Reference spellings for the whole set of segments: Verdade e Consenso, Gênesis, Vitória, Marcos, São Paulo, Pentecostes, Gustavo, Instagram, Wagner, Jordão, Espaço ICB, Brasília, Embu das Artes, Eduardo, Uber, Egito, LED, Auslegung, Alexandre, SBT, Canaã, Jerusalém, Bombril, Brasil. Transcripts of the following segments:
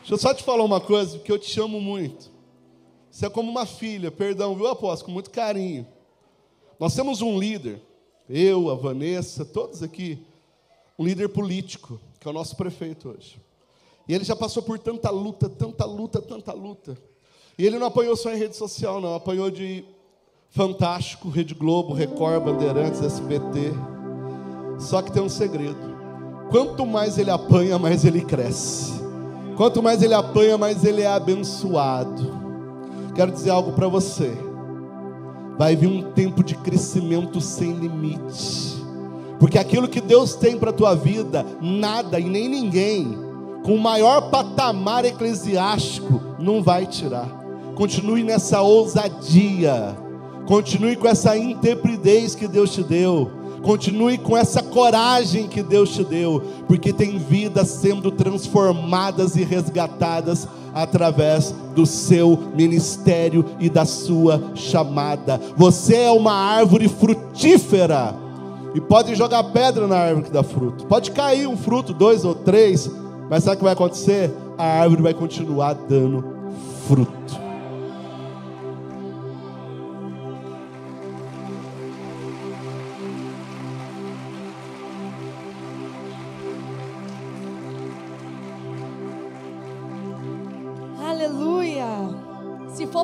Deixa eu só te falar uma coisa, porque eu te chamo muito. Você é como uma filha, perdão, viu, apóstolo? Com muito carinho. Nós temos um líder, eu, a Vanessa, todos aqui, um líder político, que é o nosso prefeito hoje. E ele já passou por tanta luta, tanta luta, tanta luta. E ele não apanhou só em rede social, não. Apanhou de Fantástico, Rede Globo, Record, Bandeirantes, SBT. Só que tem um segredo. Quanto mais ele apanha, mais ele cresce. Quanto mais ele apanha, mais ele é abençoado. Quero dizer algo para você. Vai vir um tempo de crescimento sem limite. Porque aquilo que Deus tem para a tua vida, nada e nem ninguém, com o maior patamar eclesiástico, não vai tirar. Continue nessa ousadia. Continue com essa intrepidez que Deus te deu. Continue com essa coragem que Deus te deu, porque tem vidas sendo transformadas e resgatadas através do seu ministério e da sua chamada. Você é uma árvore frutífera, e pode jogar pedra na árvore que dá fruto. Pode cair um fruto, 2 ou 3, mas sabe o que vai acontecer? A árvore vai continuar dando fruto.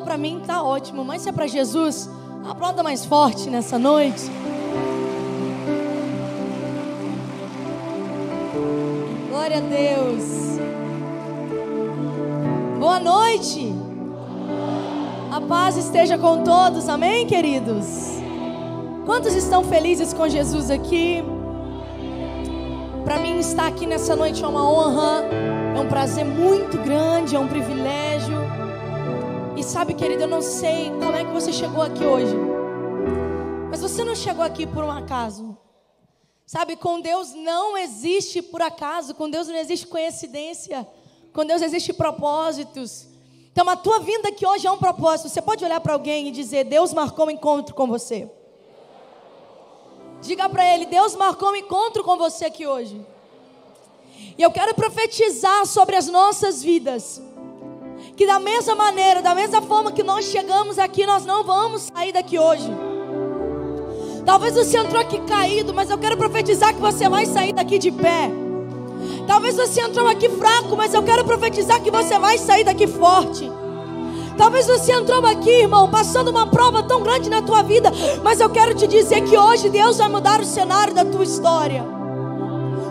Para mim tá ótimo, mas se é para Jesus, aplauda mais forte nessa noite. Glória a Deus. Boa noite. A paz esteja com todos, amém, queridos? Quantos estão felizes com Jesus aqui? Para mim estar aqui nessa noite é uma honra, é um prazer muito grande, é um privilégio. E sabe, querido, eu não sei como é que você chegou aqui hoje, mas você não chegou aqui por um acaso. Sabe, com Deus não existe por acaso, com Deus não existe coincidência, com Deus existe propósitos. Então a tua vinda aqui hoje é um propósito. Você pode olhar para alguém e dizer: Deus marcou um encontro com você. Diga para ele: Deus marcou um encontro com você aqui hoje. E eu quero profetizar sobre as nossas vidas, que da mesma maneira, da mesma forma que nós chegamos aqui, nós não vamos sair daqui hoje. Talvez você entrou aqui caído, mas eu quero profetizar que você vai sair daqui de pé. Talvez você entrou aqui fraco, mas eu quero profetizar que você vai sair daqui forte. Talvez você entrou aqui, irmão, passando uma prova tão grande na tua vida, mas eu quero te dizer que hoje Deus vai mudar o cenário da tua história.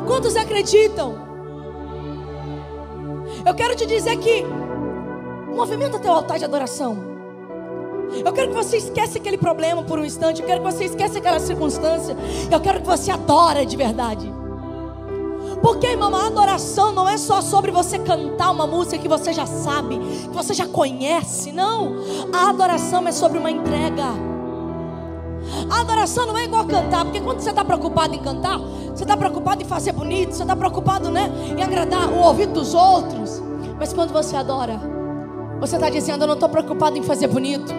Quantos acreditam? Eu quero te dizer que movimenta teu altar de adoração. Eu quero que você esqueça aquele problema por um instante. Eu quero que você esqueça aquela circunstância. Eu quero que você adore de verdade. Porque, irmão, a adoração não é só sobre você cantar uma música que você já sabe, que você já conhece, não. A adoração é sobre uma entrega. A adoração não é igual cantar, porque quando você está preocupado em cantar, você está preocupado em fazer bonito, você está preocupado, né, em agradar o ouvido dos outros. Mas quando você adora, você está dizendo: eu não estou preocupado em fazer bonito,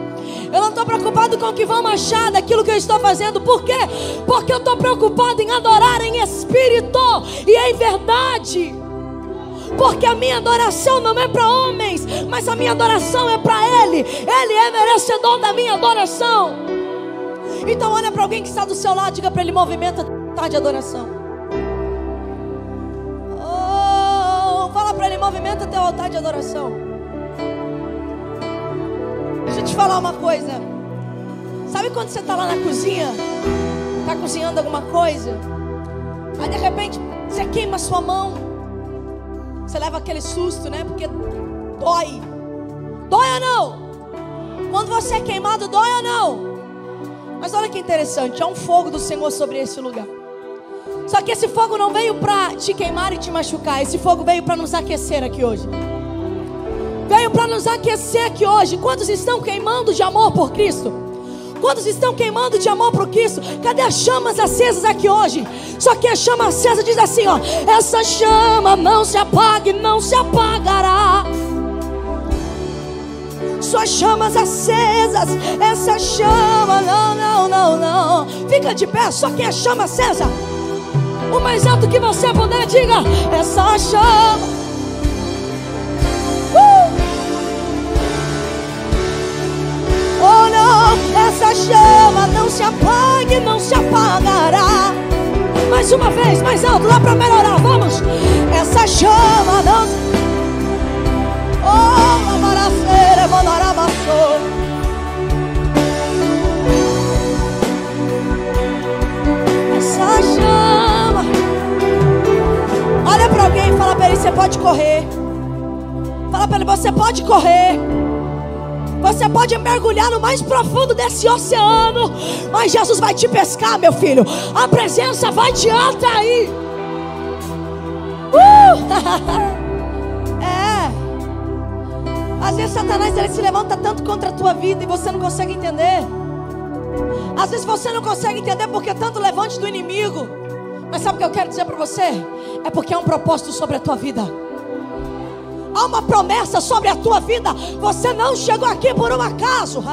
eu não estou preocupado com o que vão achar daquilo que eu estou fazendo. Por quê? Porque eu estou preocupado em adorar em espírito e em verdade. Porque a minha adoração não é para homens, mas a minha adoração é para Ele. Ele é merecedor da minha adoração. Então olha para alguém que está do seu lado, diga para ele: movimenta de adoração. Oh, fala para ele: movimenta teu altar de adoração. Deixa eu te falar uma coisa. Sabe quando você está lá na cozinha, está cozinhando alguma coisa, aí de repente você queima a sua mão, você leva aquele susto, né? Porque dói. Dói ou não? Quando você é queimado, dói ou não? Mas olha que interessante, há um fogo do Senhor sobre esse lugar. Só que esse fogo não veio para te queimar e te machucar. Esse fogo veio para nos aquecer aqui hoje. Veio para nos aquecer aqui hoje. Quantos estão queimando de amor por Cristo? Quantos estão queimando de amor por Cristo? Cadê as chamas acesas aqui hoje? Só que a chama acesa diz assim, ó: essa chama não se apaga e não se apagará. Suas chamas acesas, essa chama não. Fica de pé, só que a chama acesa. O mais alto que você puder, diga: essa chama. essa chama não se apague, não se apagará. Mais uma vez, mais alto, lá para melhorar, vamos. Essa chama não se... Oh, amaracera, mandaramaçô. Essa chama. Olha para alguém e fala para ele: você pode correr. Fala para ele: você pode correr. Você pode mergulhar no mais profundo desse oceano, mas Jesus vai te pescar, meu filho. A presença vai te atrair. É. Às vezes Satanás, ele se levanta tanto contra a tua vida e você não consegue entender. Às vezes você não consegue entender porque é tanto levante do inimigo. Mas sabe o que eu quero dizer para você? É porque há um propósito sobre a tua vida. Há uma promessa sobre a tua vida. Você não chegou aqui por um acaso.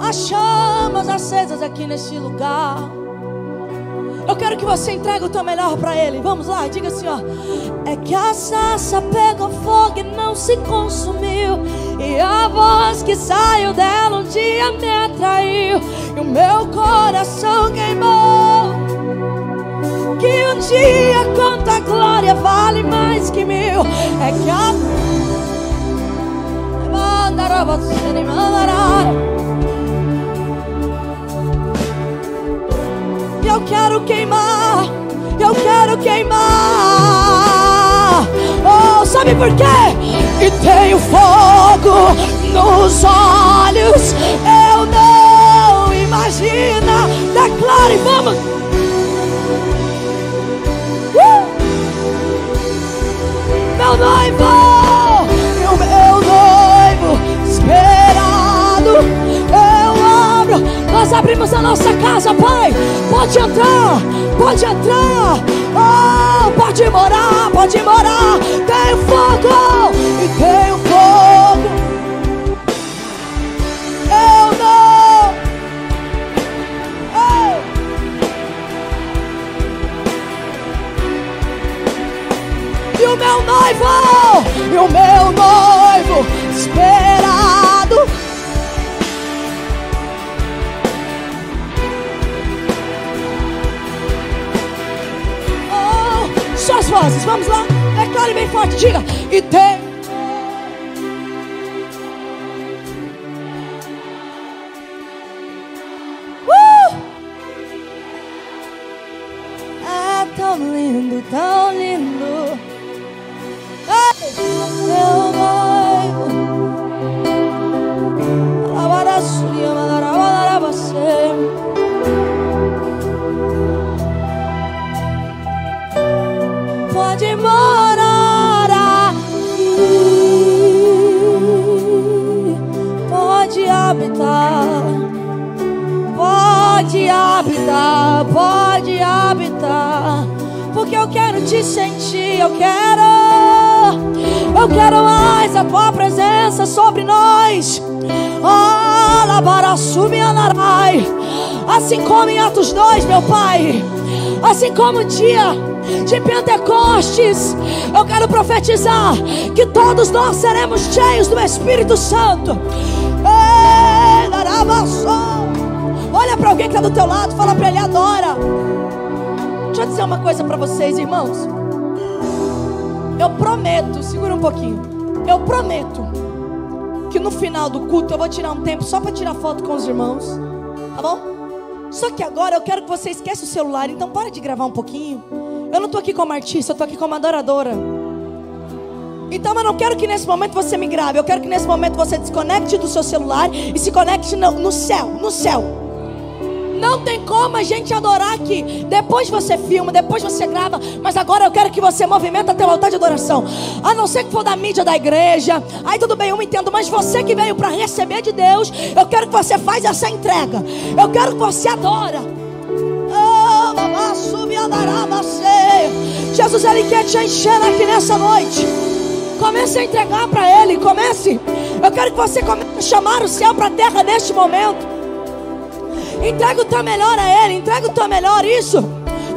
Há chamas acesas aqui nesse lugar. Eu quero que você entregue o teu melhor para Ele. Vamos lá, diga assim, ó. É que a sarça pegou fogo e não se consumiu, e a voz que saiu dela um dia me atraiu, e o meu coração queimou. Que um dia quanta glória vale mais que mil. É que a... Eu quero queimar, eu quero queimar. Oh, sabe por quê? E tenho fogo nos olhos. Eu não imagina. Declare, vamos. Meu noivo, meu noivo esperado. Nós abrimos a nossa casa, Pai. Pode entrar, pode entrar. Oh, pode morar, pode morar. Tem fogo e tem fogo. Eu não. Ei. E o meu noivo esperado. Suas vozes, vamos lá, declare bem forte, diga. E tem. Ah, tão lindo, tão lindo. Ei, meu noivo. Alabarassuia, malarabarabassem. Pode morar aqui, pode habitar, pode habitar, pode habitar. Porque eu quero te sentir, eu quero mais a tua presença sobre nós. Assim como em Atos 2, meu Pai, assim como o dia de Pentecostes, eu quero profetizar que todos nós seremos cheios do Espírito Santo. Olha para alguém que está do teu lado, fala para ele: adora. Deixa eu dizer uma coisa para vocês, irmãos. Eu prometo, segura um pouquinho. Eu prometo que no final do culto eu vou tirar um tempo só para tirar foto com os irmãos, tá bom? Só que agora eu quero que você esqueça o celular, então para de gravar um pouquinho. Eu não estou aqui como artista, eu estou aqui como adoradora. Então eu não quero que nesse momento você me grave. Eu quero que nesse momento você desconecte do seu celular e se conecte no céu, no céu. Não tem como a gente adorar aqui. Depois você filma, depois você grava. Mas agora eu quero que você movimenta teu altar de adoração. A não ser que for da mídia da igreja. Aí tudo bem, eu entendo. Mas você que veio para receber de Deus, eu quero que você faça essa entrega. Eu quero que você adora. Jesus, Ele quer te encher aqui nessa noite. Comece a entregar para Ele. Comece. Eu quero que você comece a chamar o céu para a terra neste momento. Entrega o teu melhor a Ele. Entrega o teu melhor, isso.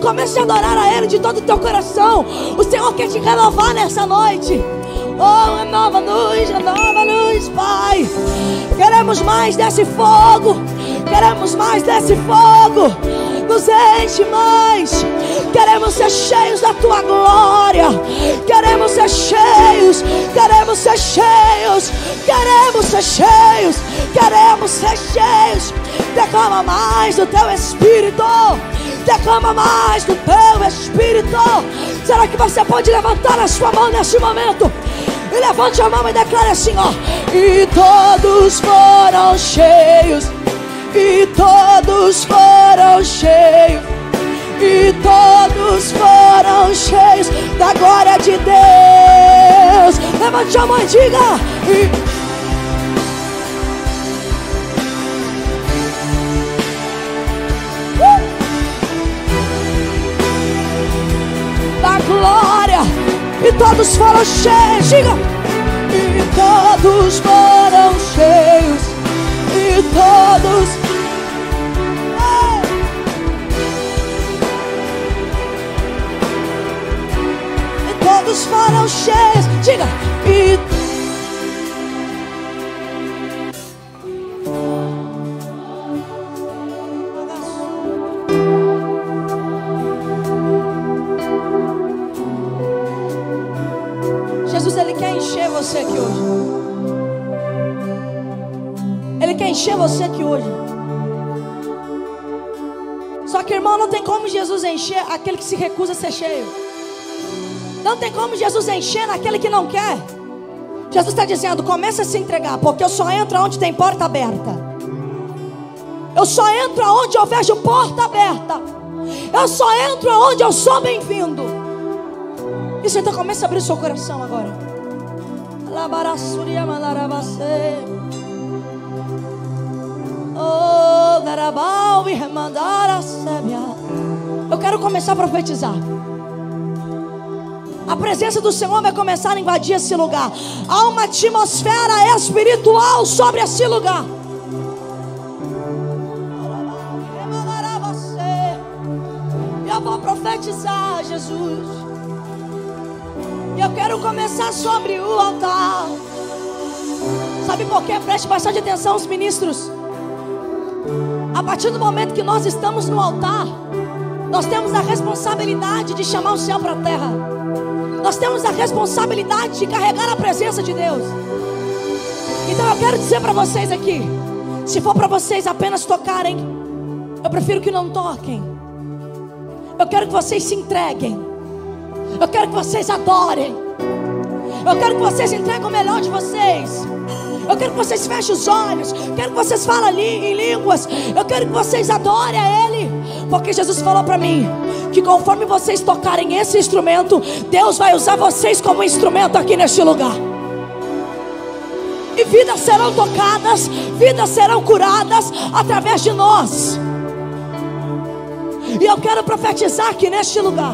Comece a adorar a Ele de todo o teu coração. O Senhor quer te renovar nessa noite. Oh, renova luz, Pai. Queremos mais desse fogo. Queremos mais desse fogo. Nos enche mais. Queremos ser cheios da Tua glória. Queremos ser cheios. Queremos ser cheios. Queremos ser cheios. Queremos ser cheios. Derrama mais do Teu Espírito. Derrama mais do Teu Espírito. Será que você pode levantar a sua mão neste momento? E levante a mão e declare assim, ó. E todos foram cheios. E todos foram cheios. E todos foram cheios da glória de Deus. Levante a mão e diga. Da glória. E todos foram cheios. Diga. E todos foram cheios. E todos. Todos foram cheios. Diga. E... Jesus, Ele quer encher você aqui hoje. Ele quer encher você aqui hoje. Só que, irmão, não tem como Jesus encher aquele que se recusa a ser cheio. Não tem como Jesus encher naquele que não quer. Jesus está dizendo, começa a se entregar, porque eu só entro onde tem porta aberta. Eu só entro onde eu vejo porta aberta. Eu só entro onde eu sou bem-vindo. Isso, então começa a abrir seu coração agora. Eu quero começar a profetizar. A presença do Senhor vai começar a invadir esse lugar. Há uma atmosfera espiritual sobre esse lugar. Eu vou profetizar, Jesus. E eu quero começar sobre o altar. Sabe por quê? Preste bastante atenção aos ministros. A partir do momento que nós estamos no altar, nós temos a responsabilidade de chamar o céu para a terra. Nós temos a responsabilidade de carregar a presença de Deus. Então eu quero dizer para vocês aqui, se for para vocês apenas tocarem, eu prefiro que não toquem. Eu quero que vocês se entreguem. Eu quero que vocês adorem. Eu quero que vocês entreguem o melhor de vocês. Eu quero que vocês fechem os olhos. Eu quero que vocês falem ali em línguas. Eu quero que vocês adorem a Ele. Porque Jesus falou para mim que conforme vocês tocarem esse instrumento, Deus vai usar vocês como instrumento aqui neste lugar. E vidas serão tocadas, vidas serão curadas através de nós. E eu quero profetizar que neste lugar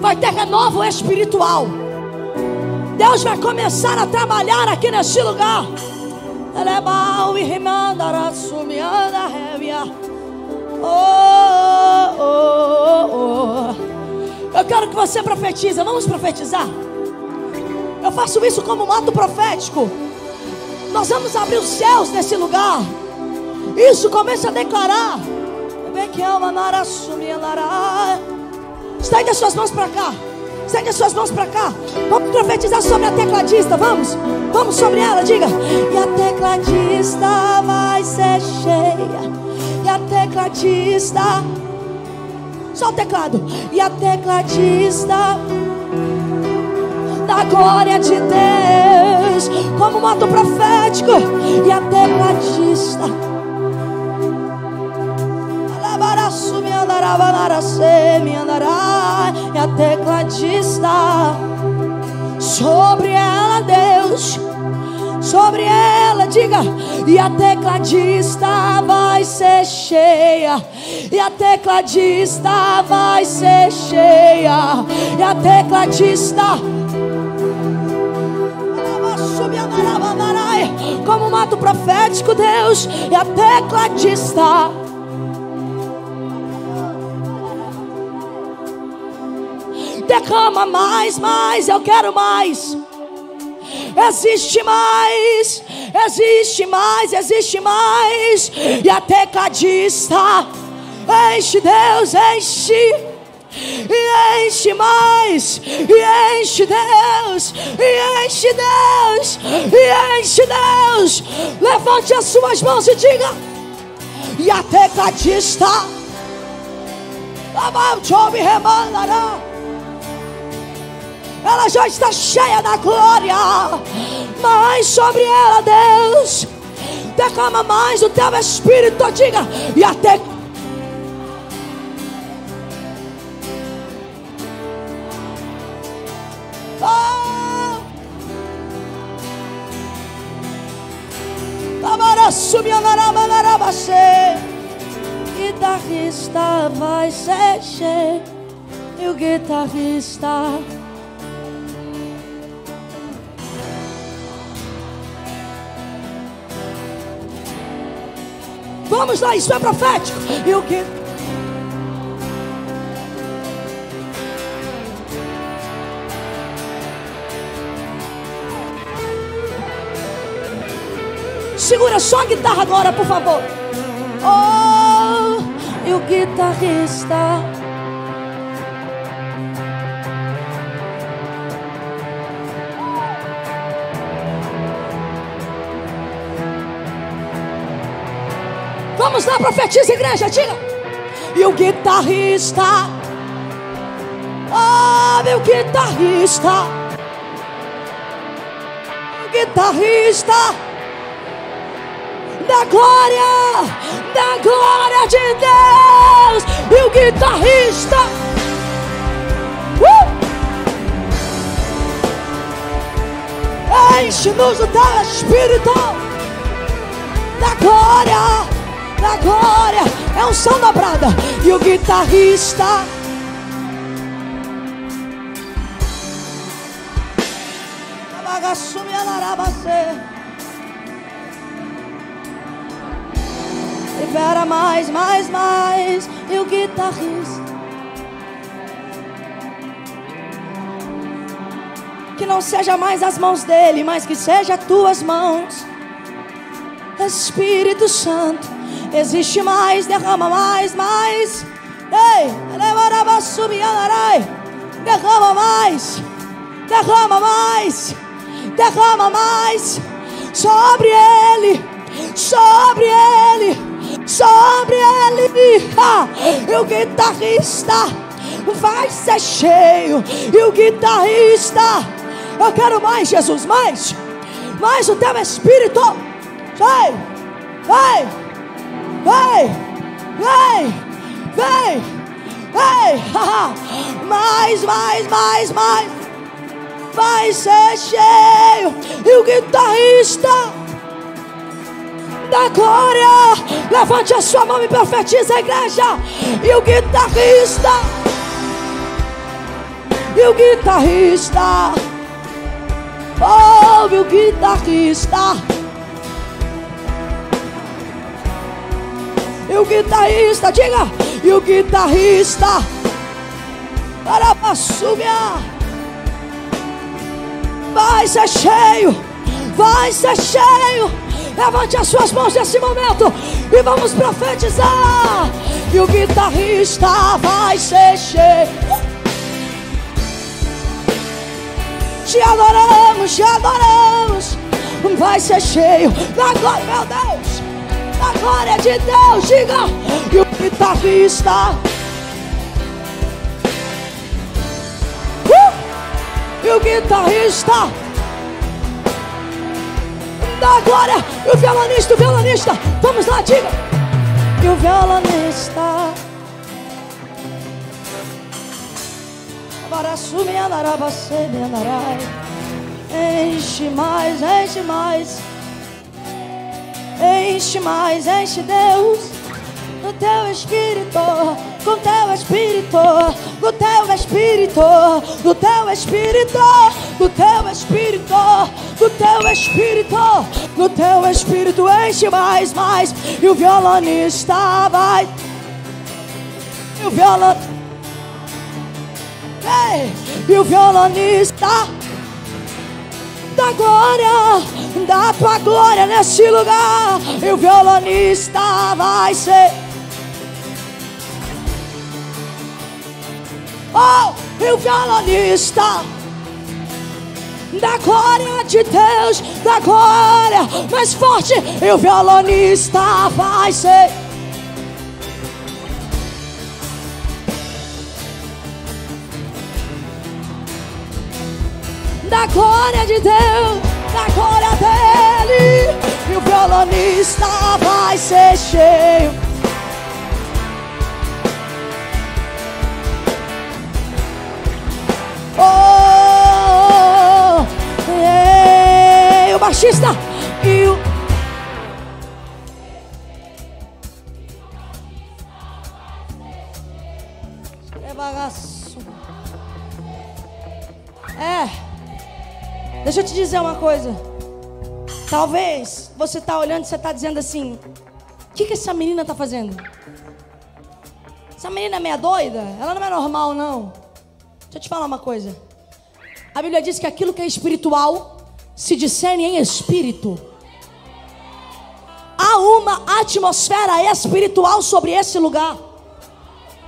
vai ter renovo espiritual. Deus vai começar a trabalhar aqui neste lugar. Eu quero que você profetize. Vamos profetizar? Eu faço isso como um ato profético. Nós vamos abrir os céus nesse lugar. Isso, começa a declarar. Estende as suas mãos para cá. Estende as suas mãos para cá. Vamos profetizar sobre a tecladista. Vamos, vamos sobre ela, diga. E a tecladista vai ser cheia. E a tecladista, só o teclado. E a tecladista da glória de Deus, como um ato profético. E a tecladista e a tecladista, sobre ela, Deus, sobre ela, diga. E a tecladista vai ser cheia. E a tecladista vai ser cheia. E a tecladista, como um ato profético, Deus. E a tecladista, derrama mais, mais. Eu quero mais. existe mais, existe mais, existe mais. E a tecadista, enche Deus, enche. E enche mais, e enche Deus, e enche Deus, e enche Deus. Levante as suas mãos e diga. E a tecadista, ela já está cheia da glória, mas sobre ela, Deus, declama mais o teu espírito. Diga. E a tecadista, guitarrista vai ser cheio. E o guitarrista, vamos lá, isso é profético. E o que? Segura só a guitarra agora, por favor. Oh, e o guitarrista vamos lá, profetiza, igreja, diga. E o guitarrista, oh, meu guitarrista, o guitarrista da glória de Deus. E o guitarrista, enche-nos do teu espírito, da glória, da glória. É um som dobrada. E o guitarrista, libera mais, mais, mais. E o guitarrista, que não seja mais as mãos dele, mas que seja tuas mãos. Espírito Santo, existe mais, derrama mais, mais. Ei, derrama mais, derrama mais, derrama mais. Sobre ele, sobre ele, sobre ele. E o guitarrista vai ser cheio. E o guitarrista, eu quero mais, Jesus, mais, mais o teu espírito. Vem, vem, vem, vem, vem, vem. Mais, mais, mais, mais. Vai ser cheio. E o guitarrista da glória, levante a sua mão e profetiza, a igreja. E o guitarrista, e o guitarrista, oh, e o guitarrista, e o guitarrista, diga. E o guitarrista, para subir, vai ser cheio, vai ser cheio. Levante as suas mãos nesse momento e vamos profetizar. E o guitarrista vai ser cheio. Te adoramos, te adoramos. Vai ser cheio da glória, meu Deus, da glória de Deus. Diga. E o guitarrista, e o guitarrista da glória. E o violonista, o violonista, vamos lá, diga. E o violonista, enche mais, enche mais, enche mais, enche Deus no teu espírito, com teu espírito, no teu espírito, no teu espírito, no teu espírito, no teu espírito, no teu espírito, enche mais, mais. E o violonista vai, e o violonista, e o violonista, da tua glória neste lugar. E o violonista vai ser. Oh, e o violonista da glória de Deus, da glória mais forte. E o violonista vai ser. Da glória de Deus, da glória dele, e o violonista vai ser cheio. Oh, yeah. O baixista e o violonista vai ser cheio. É bagaço. É. Deixa eu te dizer uma coisa. Talvez você tá olhando e você tá dizendo assim: o que essa menina tá fazendo? Essa menina é meia doida? Ela não é normal, não. Deixa eu te falar uma coisa. A Bíblia diz que aquilo que é espiritual se discerne em espírito. Há uma atmosfera espiritual sobre esse lugar.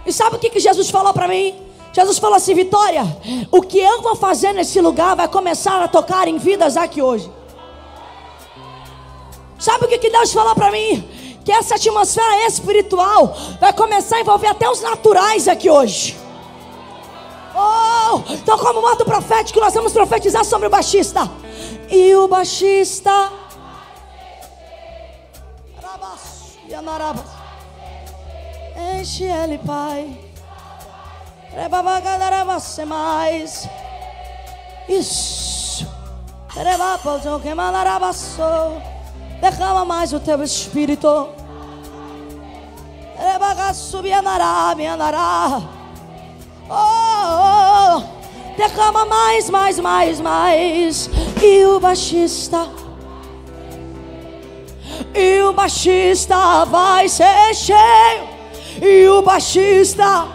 E sabe o que Jesus falou para mim? Jesus falou assim: Vitória, o que eu vou fazer nesse lugar vai começar a tocar em vidas aqui hoje. Sabe o que Deus falou para mim? Que essa atmosfera espiritual vai começar a envolver até os naturais aqui hoje. Oh, então, como moto profético, nós vamos profetizar sobre o baixista. E o baixista enche ele, Pai. Mais. Isso. Derrama mais o teu espírito. Oh, derrama mais, mais, mais, mais. E o baixista. E o baixista vai ser cheio. E o baixista.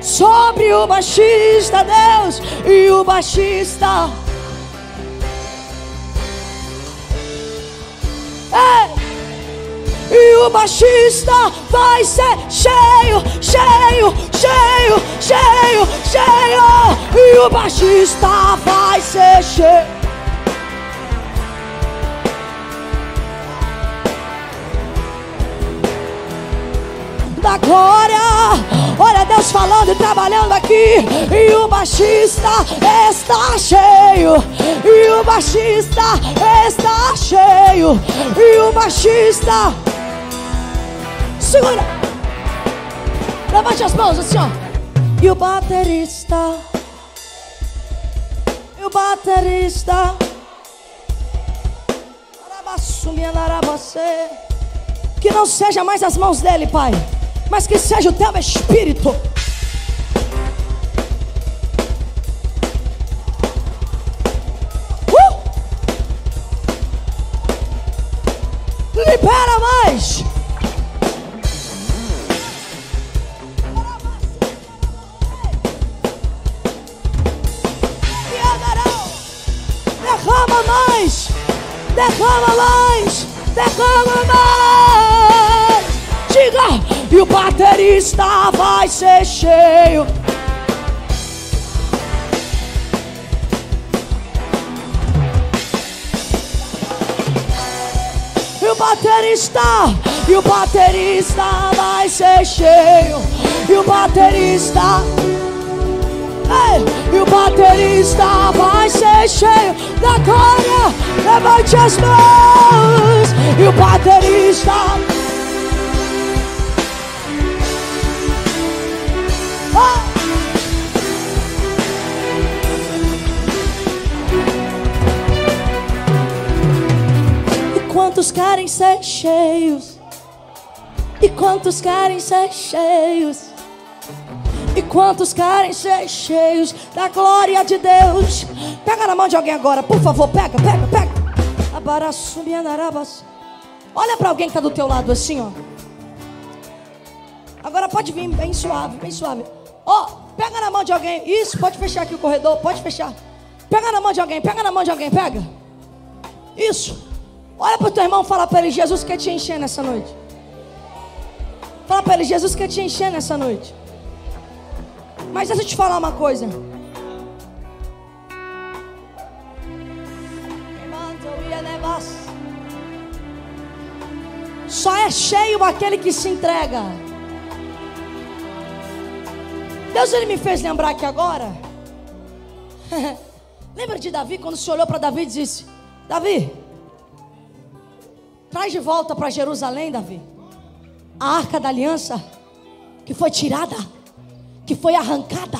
Sobre o baixista, Deus, e o baixista. Ei, e o baixista vai ser cheio, cheio, cheio, cheio, cheio. E o baixista vai ser cheio. Da glória, olha Deus falando e trabalhando aqui. E o baixista está cheio. E o baixista está cheio. E o baixista. Segura. Levante as mãos assim, ó. E o baterista. E o baterista. Que não seja mais as mãos dele, Pai, mas que seja o teu espírito. Libera mais. Derrama mais. Derrama mais. Derrama mais. Diga. E o baterista vai ser cheio. E o baterista vai ser cheio. E o baterista. Ei, e o baterista vai ser cheio da glória. Levante as mãos. E o baterista. E quantos querem ser cheios? E quantos querem ser cheios? E quantos querem ser cheios da glória de Deus? Pega na mão de alguém agora, por favor, pega, pega, pega. Olha pra alguém que tá do teu lado assim, ó. Agora pode vir bem suave, bem suave. Ó, Pega na mão de alguém. Isso, pode fechar aqui o corredor, pode fechar. Pega na mão de alguém, pega na mão de alguém, pega. Isso. Olha para o teu irmão e fala para ele: Jesus quer te encher nessa noite. Fala para ele: Jesus quer te encher nessa noite. Mas deixa eu te falar uma coisa. Só é cheio aquele que se entrega. Deus, ele me fez lembrar aqui agora. Lembra de Davi? Quando se olhou para Davi e disse: Davi, traz de volta para Jerusalém, Davi, a arca da aliança que foi tirada, que foi arrancada.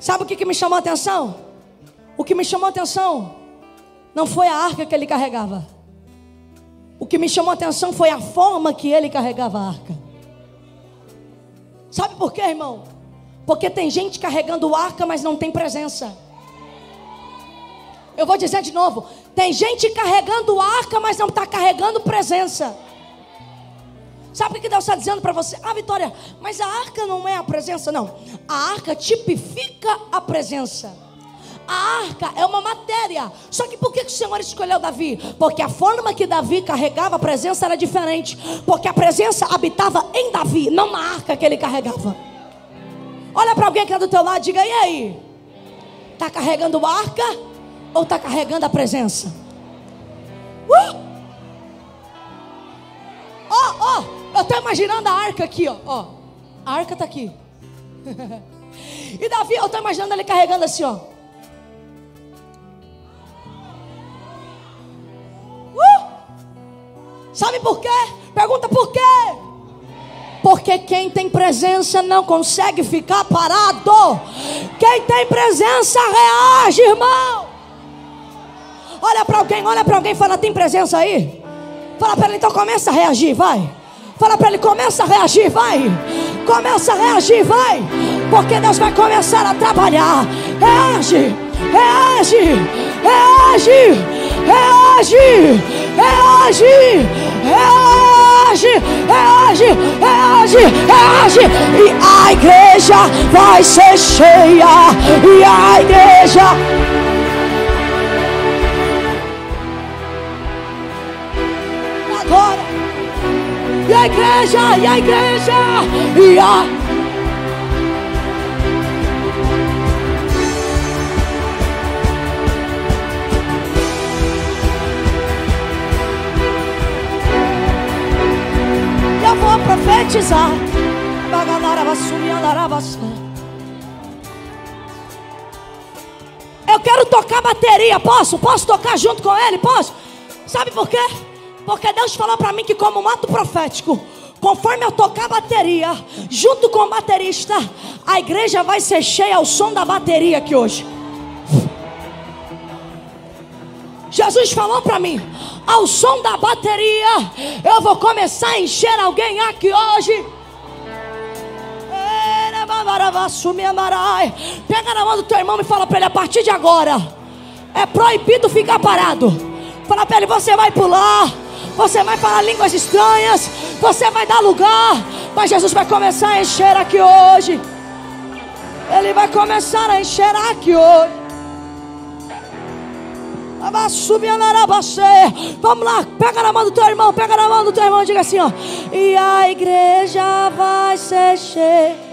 Sabe o que me chamou a atenção? O que me chamou a atenção não foi a arca que ele carregava. O que me chamou a atenção foi a forma que ele carregava a arca. Sabe por quê, irmão? Porque tem gente carregando arca, mas não tem presença. Eu vou dizer de novo: tem gente carregando arca, mas não está carregando presença. Sabe o que Deus está dizendo para você? Ah, Vitória, mas a arca não é a presença. Não, a arca tipifica a presença. A arca é uma matéria. Só que por que o Senhor escolheu Davi? Porque a forma que Davi carregava a presença era diferente. Porque a presença habitava em Davi, não na arca que ele carregava. Olha para alguém que está do teu lado e diga: e aí? Está carregando a arca ou está carregando a presença? Eu estou imaginando a arca aqui, ó. A arca está aqui. E Davi, eu estou imaginando ele carregando assim, ó. Sabe por quê? Pergunta por quê? Porque quem tem presença não consegue ficar parado. Quem tem presença reage, irmão. Olha para alguém e fala: tem presença aí? Fala para ele: então começa a reagir, vai. Fala para ele: começa a reagir, vai. Começa a reagir, vai. Porque Deus vai começar a trabalhar. Reage, reage, reage. Reage, reage, reage, reage, reage, reage. E a igreja vai ser cheia. E a igreja. Agora. E a igreja, e a igreja, e a. Eu vou profetizar. Eu quero tocar bateria. Posso? Posso tocar junto com ele? Posso? Sabe por quê? Porque Deus falou para mim que, como um ato profético, conforme eu tocar bateria junto com o baterista, a igreja vai ser cheia ao som da bateria aqui hoje. Jesus falou para mim: ao som da bateria, eu vou começar a encher alguém aqui hoje. Pega na mão do teu irmão e fala para ele: a partir de agora, é proibido ficar parado. Fala para ele: você vai pular, você vai falar línguas estranhas, você vai dar lugar, mas Jesus vai começar a encher aqui hoje. Ele vai começar a encher aqui hoje. Vamos lá, pega na mão do teu irmão, pega na mão do teu irmão e diga assim, ó: e a igreja vai ser cheia.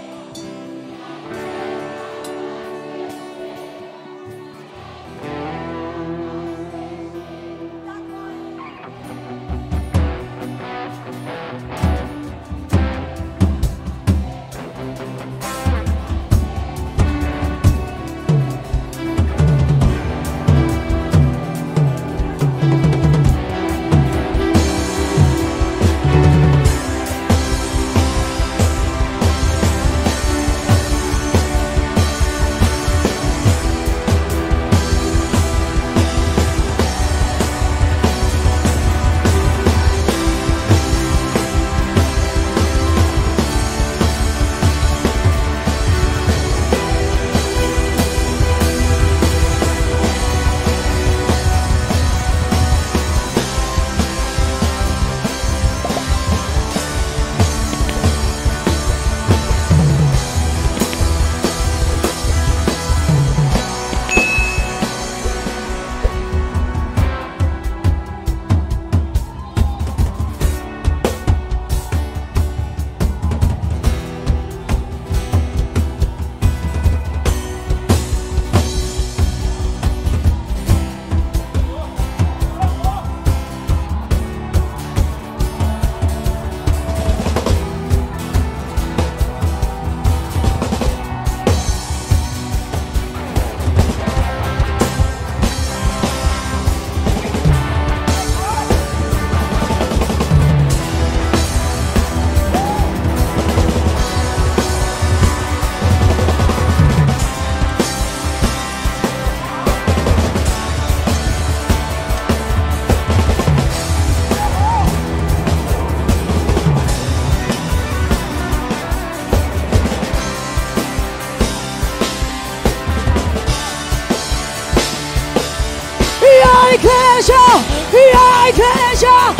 e a igreja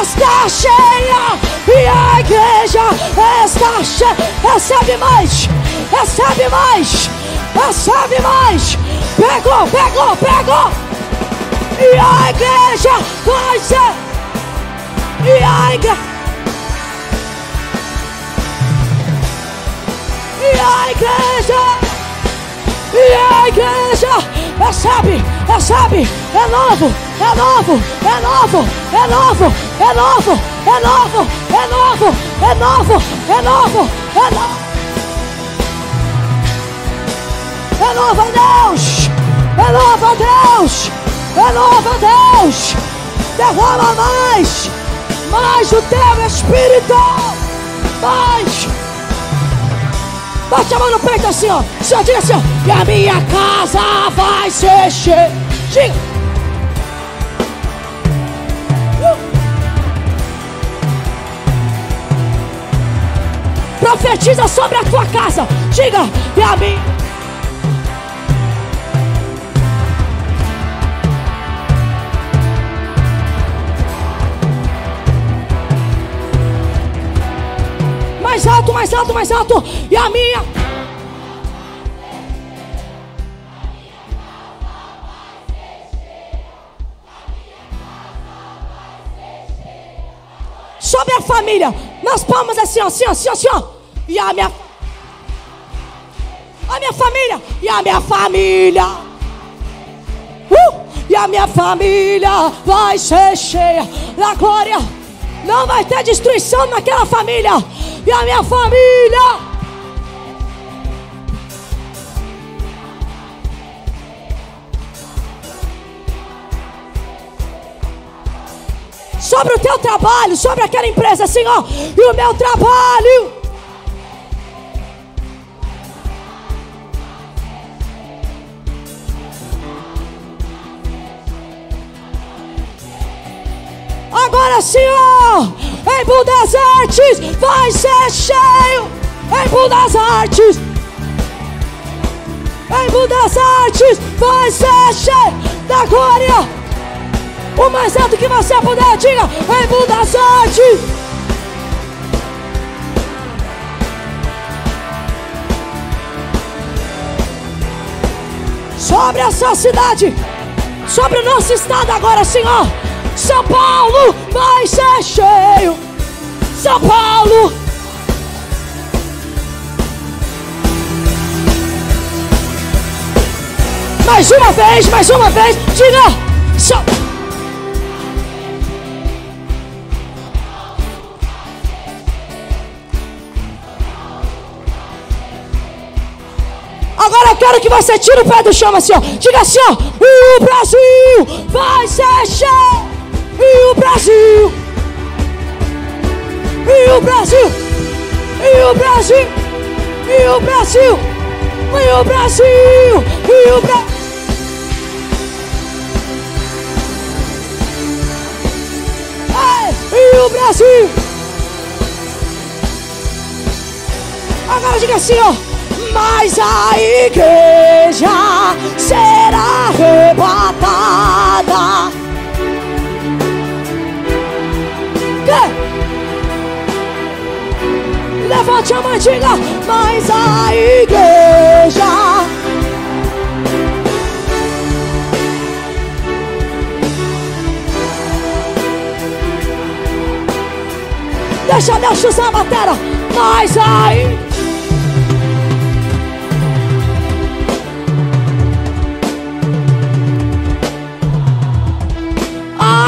está cheia, e a igreja está cheia. Recebe mais, pegou, e a igreja vai ser, e a igreja recebe, é novo a Deus, derrama mais o teu Espírito, bate a mão no peito assim, ó. Senhor, diga assim, ó. E a minha casa vai ser cheia. Diga. Profetiza sobre a tua casa. Diga. E a minha. Mais alto. E a minha. Sobre a família. Nas palmas assim ó. E a minha. E a minha família. E a minha família vai ser cheia da glória. Não vai ter destruição naquela família. E a minha família. Sobre o teu trabalho, sobre aquela empresa, Senhor. E o meu trabalho. Agora, Senhor. Embu das Artes vai ser cheio. Embu das Artes vai ser cheio da glória. O mais alto que você puder, diga: Embu das Artes. Sobre essa cidade, sobre o nosso estado agora, Senhor. São Paulo vai ser cheio. São Paulo. Mais uma vez. Diga. São Paulo. Agora eu quero que você tire o pé do chão assim, ó. Diga assim, ó. O Brasil vai ser cheio. E o Brasil. E o Brasil. Agora diga assim, ó. Mas a igreja será arrebatada. Levante a mão e diga: mas a igreja. Deixa Deus usar a matéria. Mas a igreja.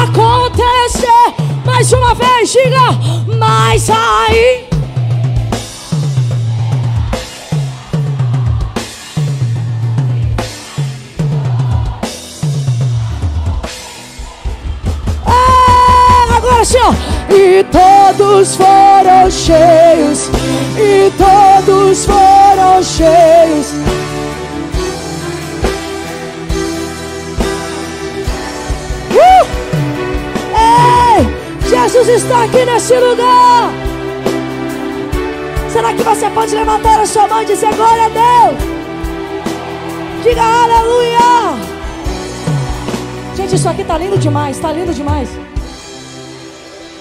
Acontecer. Mais uma vez, diga: mas aí. Agora sim, ó. E todos foram cheios. Jesus está aqui nesse lugar. Será que você pode levantar a sua mão e dizer glória a Deus? Diga aleluia. Gente, isso aqui tá lindo demais, tá lindo demais.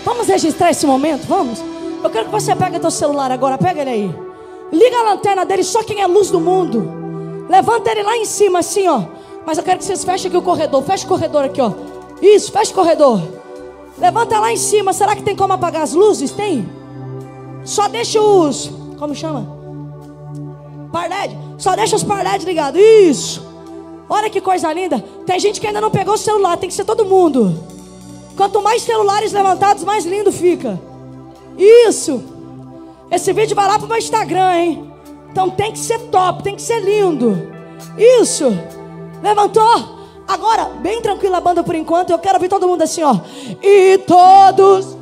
Vamos registrar esse momento, vamos? Eu quero que você pegue teu celular agora, pega ele aí. Liga a lanterna dele, só quem é luz do mundo. Levanta ele lá em cima assim, ó. Mas eu quero que vocês fechem aqui o corredor. Fecha o corredor aqui, ó. Isso, fecha o corredor. Levanta lá em cima. Será que tem como apagar as luzes? Tem? Só deixa os... como chama? Par LED. Só deixa os par LED ligados. Isso. Olha que coisa linda. Tem gente que ainda não pegou o celular. Tem que ser todo mundo. Quanto mais celulares levantados, mais lindo fica. Isso. Esse vídeo vai lá pro meu Instagram, hein? Então tem que ser top. Tem que ser lindo. Isso. Levantou? Agora, bem tranquila a banda por enquanto. Eu quero ver todo mundo assim, ó. E todos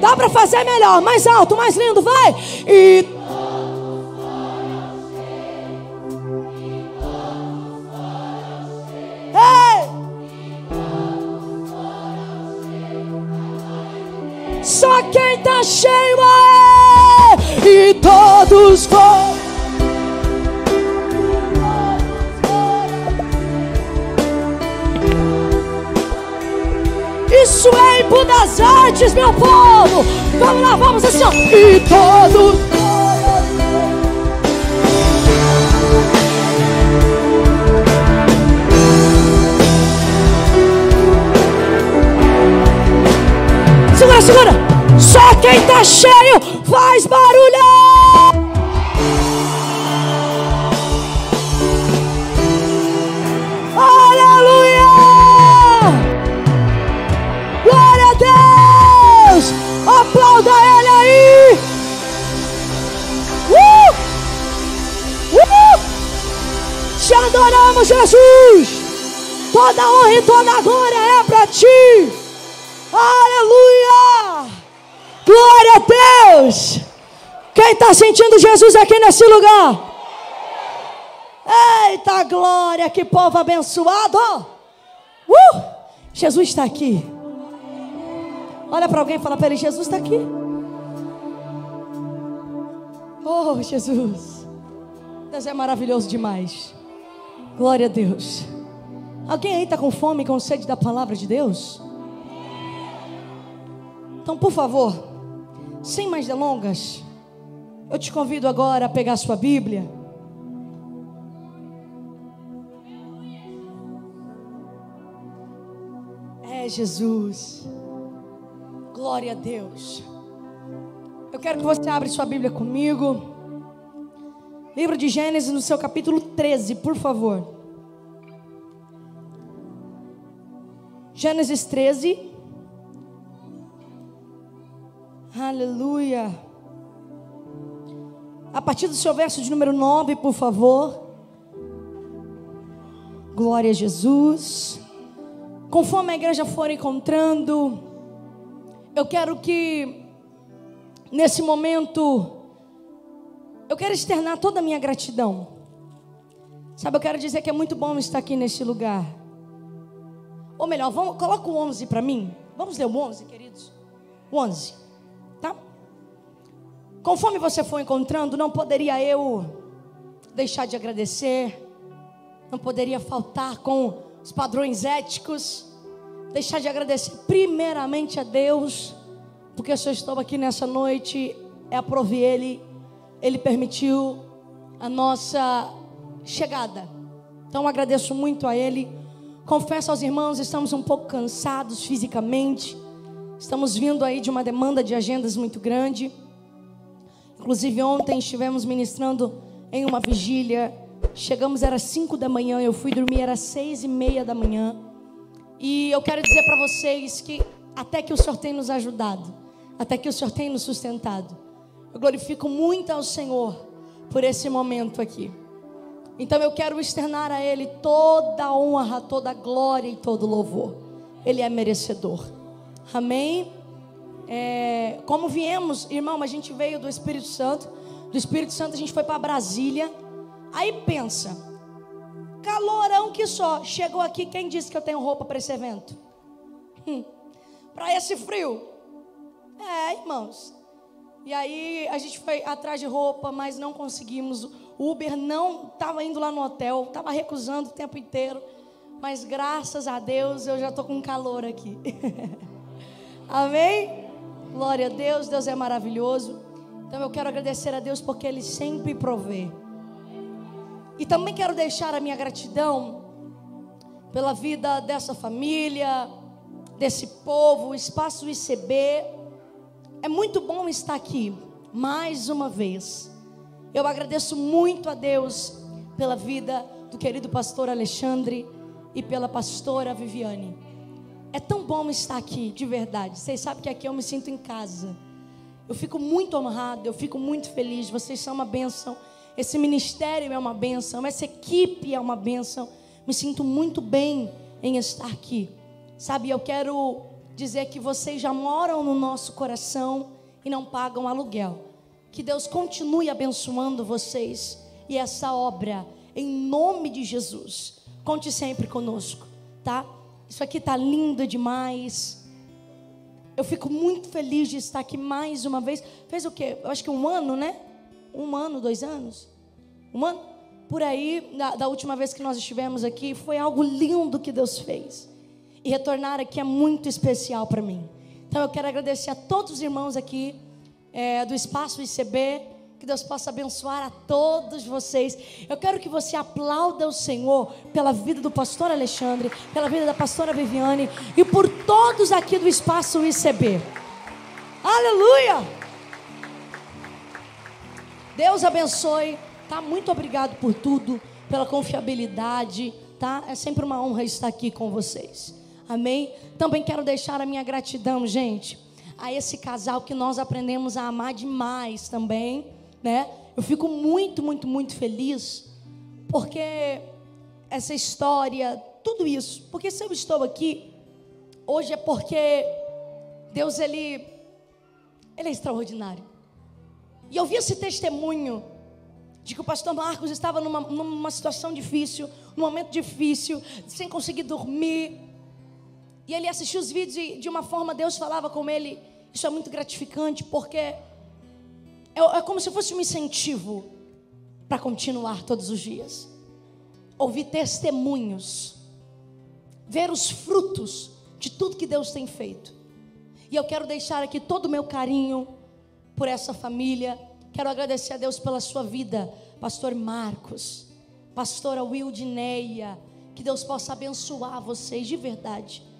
dá pra fazer melhor, mais alto, mais lindo, vai. E só quem tá cheio é. E todos vão. Isso é Embu das Artes, meu povo. Vamos lá, vamos assim, ó. E todos. Segura, segura. Só quem tá cheio faz barulho. Aleluia! Glória a Deus! Aplauda ele aí! Te adoramos, Jesus! Toda honra e toda glória é pra ti! Aleluia! Glória a Deus! Quem está sentindo Jesus aqui nesse lugar? Eita glória, que povo abençoado! Jesus está aqui. Olha para alguém e fala para ele: Jesus está aqui. Oh, Jesus. Deus é maravilhoso demais. Glória a Deus. Alguém aí está com fome, com sede da palavra de Deus? Então, por favor, sem mais delongas, eu te convido agora a pegar sua Bíblia. É Jesus. Glória a Deus. Eu quero que você abra sua Bíblia comigo. Livro de Gênesis, no seu capítulo 13, por favor. Gênesis 13. Aleluia. A partir do seu verso de número 9, por favor. Glória a Jesus. Conforme a igreja for encontrando, eu quero que, nesse momento, eu quero externar toda a minha gratidão. Sabe, eu quero dizer que é muito bom estar aqui neste lugar. Ou melhor, vamos, coloca o 11 para mim. Vamos ler o 11, queridos. O 11. Tá? Conforme você for encontrando, não poderia eu deixar de agradecer, não poderia faltar com os padrões éticos, deixar de agradecer primeiramente a Deus, porque se eu estou aqui nessa noite, é aprove Ele, Ele permitiu a nossa chegada, então eu agradeço muito a Ele. Confesso aos irmãos, estamos um pouco cansados fisicamente. Estamos vindo aí de uma demanda de agendas muito grande. Inclusive ontem estivemos ministrando em uma vigília. Chegamos, era 5 da manhã, eu fui dormir, era 6:30 da manhã. E eu quero dizer para vocês que até que o Senhor tem nos ajudado, até que o Senhor tem nos sustentado. Eu glorifico muito ao Senhor por esse momento aqui. Então eu quero externar a Ele toda a honra, toda a glória e todo o louvor. Ele é merecedor. Amém? Como viemos, irmão, a gente veio do Espírito Santo. Do Espírito Santo a gente foi para Brasília. Aí pensa, calorão que só. Chegou aqui, quem disse que eu tenho roupa para esse evento? para esse frio. É, irmãos. E aí a gente foi atrás de roupa, mas não conseguimos. O Uber não estava indo lá no hotel, estava recusando o tempo inteiro. Mas graças a Deus eu já estou com calor aqui. Amém? Glória a Deus, Deus é maravilhoso. Então eu quero agradecer a Deus porque Ele sempre provê. E também quero deixar a minha gratidão pela vida dessa família, desse povo, o Espaço ICB. É muito bom estar aqui, mais uma vez. Eu agradeço muito a Deus pela vida do querido pastor Alexandre e pela pastora Viviane. É tão bom estar aqui, de verdade. Vocês sabem que aqui eu me sinto em casa. Eu fico muito honrado, eu fico muito feliz. Vocês são uma bênção. Esse ministério é uma bênção. Essa equipe é uma bênção. Me sinto muito bem em estar aqui. Sabe, eu quero dizer que vocês já moram no nosso coração e não pagam aluguel. Que Deus continue abençoando vocês e essa obra, em nome de Jesus. Conte sempre conosco, tá? Isso aqui tá lindo demais. Eu fico muito feliz de estar aqui mais uma vez. Fez o quê? Eu acho que um ano, né? Um ano, 2 anos? Um ano? Por aí, da última vez que nós estivemos aqui, foi algo lindo que Deus fez. E retornar aqui é muito especial para mim. Então eu quero agradecer a todos os irmãos aqui do Espaço ICB. Que Deus possa abençoar a todos vocês. Eu quero que você aplauda o Senhor pela vida do pastor Alexandre, pela vida da pastora Viviane e por todos aqui do Espaço ICB. Aleluia! Deus abençoe, tá? Muito obrigado por tudo, pela confiabilidade, tá? É sempre uma honra estar aqui com vocês. Amém? Também quero deixar a minha gratidão, gente, a esse casal que nós aprendemos a amar demais também, né? Eu fico muito, muito, muito feliz, porque essa história, tudo isso, porque se eu estou aqui hoje é porque Deus, Ele é extraordinário. E eu vi esse testemunho de que o pastor Marcos estava numa situação difícil, num momento difícil, sem conseguir dormir, e ele assistiu os vídeos e de uma forma Deus falava com ele. Isso é muito gratificante, porque é como se fosse um incentivo para continuar todos os dias. Ouvir testemunhos, ver os frutos de tudo que Deus tem feito. E eu quero deixar aqui todo o meu carinho por essa família. Quero agradecer a Deus pela sua vida, pastor Marcos, pastora Wildineia. Que Deus possa abençoar vocês, de verdade.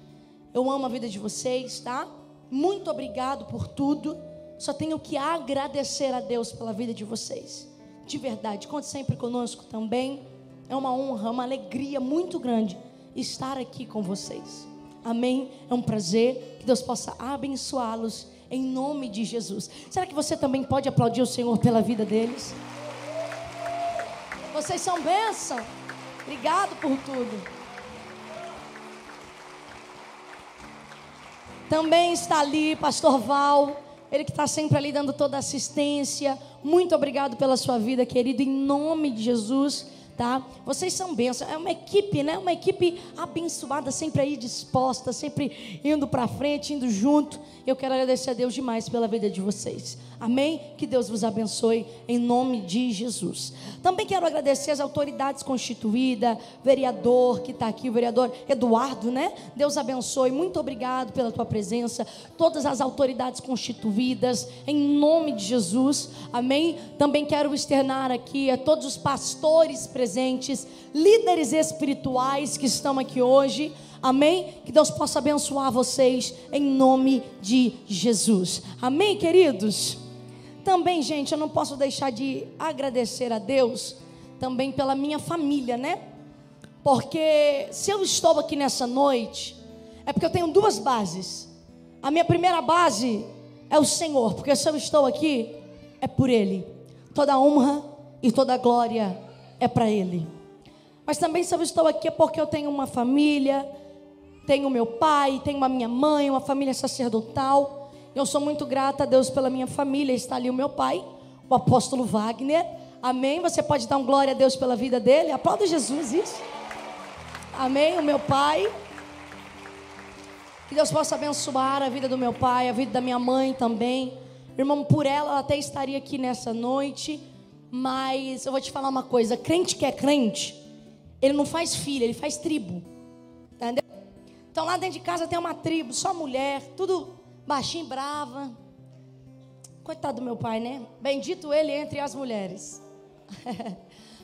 Eu amo a vida de vocês, tá? Muito obrigado por tudo. Só tenho que agradecer a Deus pela vida de vocês. De verdade, conte sempre conosco também. É uma honra, uma alegria muito grande estar aqui com vocês. Amém? É um prazer. Que Deus possa abençoá-los em nome de Jesus. Será que você também pode aplaudir o Senhor pela vida deles? Vocês são bênção. Obrigado por tudo. Também está ali pastor Val, ele que está sempre ali dando toda a assistência. Muito obrigado pela sua vida, querido, em nome de Jesus, tá? Vocês são bênçãos, é uma equipe, né? Uma equipe abençoada, sempre aí disposta, sempre indo para frente, indo junto. Eu quero agradecer a Deus demais pela vida de vocês. Amém? Que Deus vos abençoe em nome de Jesus. Também quero agradecer as autoridades constituídas, vereador que está aqui, o vereador Eduardo, né? Deus abençoe, muito obrigado pela tua presença, todas as autoridades constituídas, em nome de Jesus, amém? Também quero externar aqui a todos os pastores presentes, líderes espirituais que estão aqui hoje, amém? Que Deus possa abençoar vocês em nome de Jesus. Amém, queridos? Também, gente, eu não posso deixar de agradecer a Deus também pela minha família, né? Porque se eu estou aqui nessa noite, é porque eu tenho 2 bases. A minha primeira base é o Senhor, porque se eu estou aqui, é por Ele. Toda honra e toda glória é para Ele. Mas também se eu estou aqui é porque eu tenho uma família. Tenho meu pai, tenho a minha mãe, uma família sacerdotal. Eu sou muito grata a Deus pela minha família. Está ali o meu pai, o apóstolo Wagner. Amém? Você pode dar um glória a Deus pela vida dele? Aplauda Jesus, isso. Amém? O meu pai. Que Deus possa abençoar a vida do meu pai, a vida da minha mãe também. Irmão, por ela até estaria aqui nessa noite, mas eu vou te falar uma coisa. Crente que é crente, ele não faz filha, ele faz tribo. Entendeu? Então lá dentro de casa tem uma tribo, só mulher, tudo baixinho, brava. Coitado do meu pai, né? Bendito ele entre as mulheres.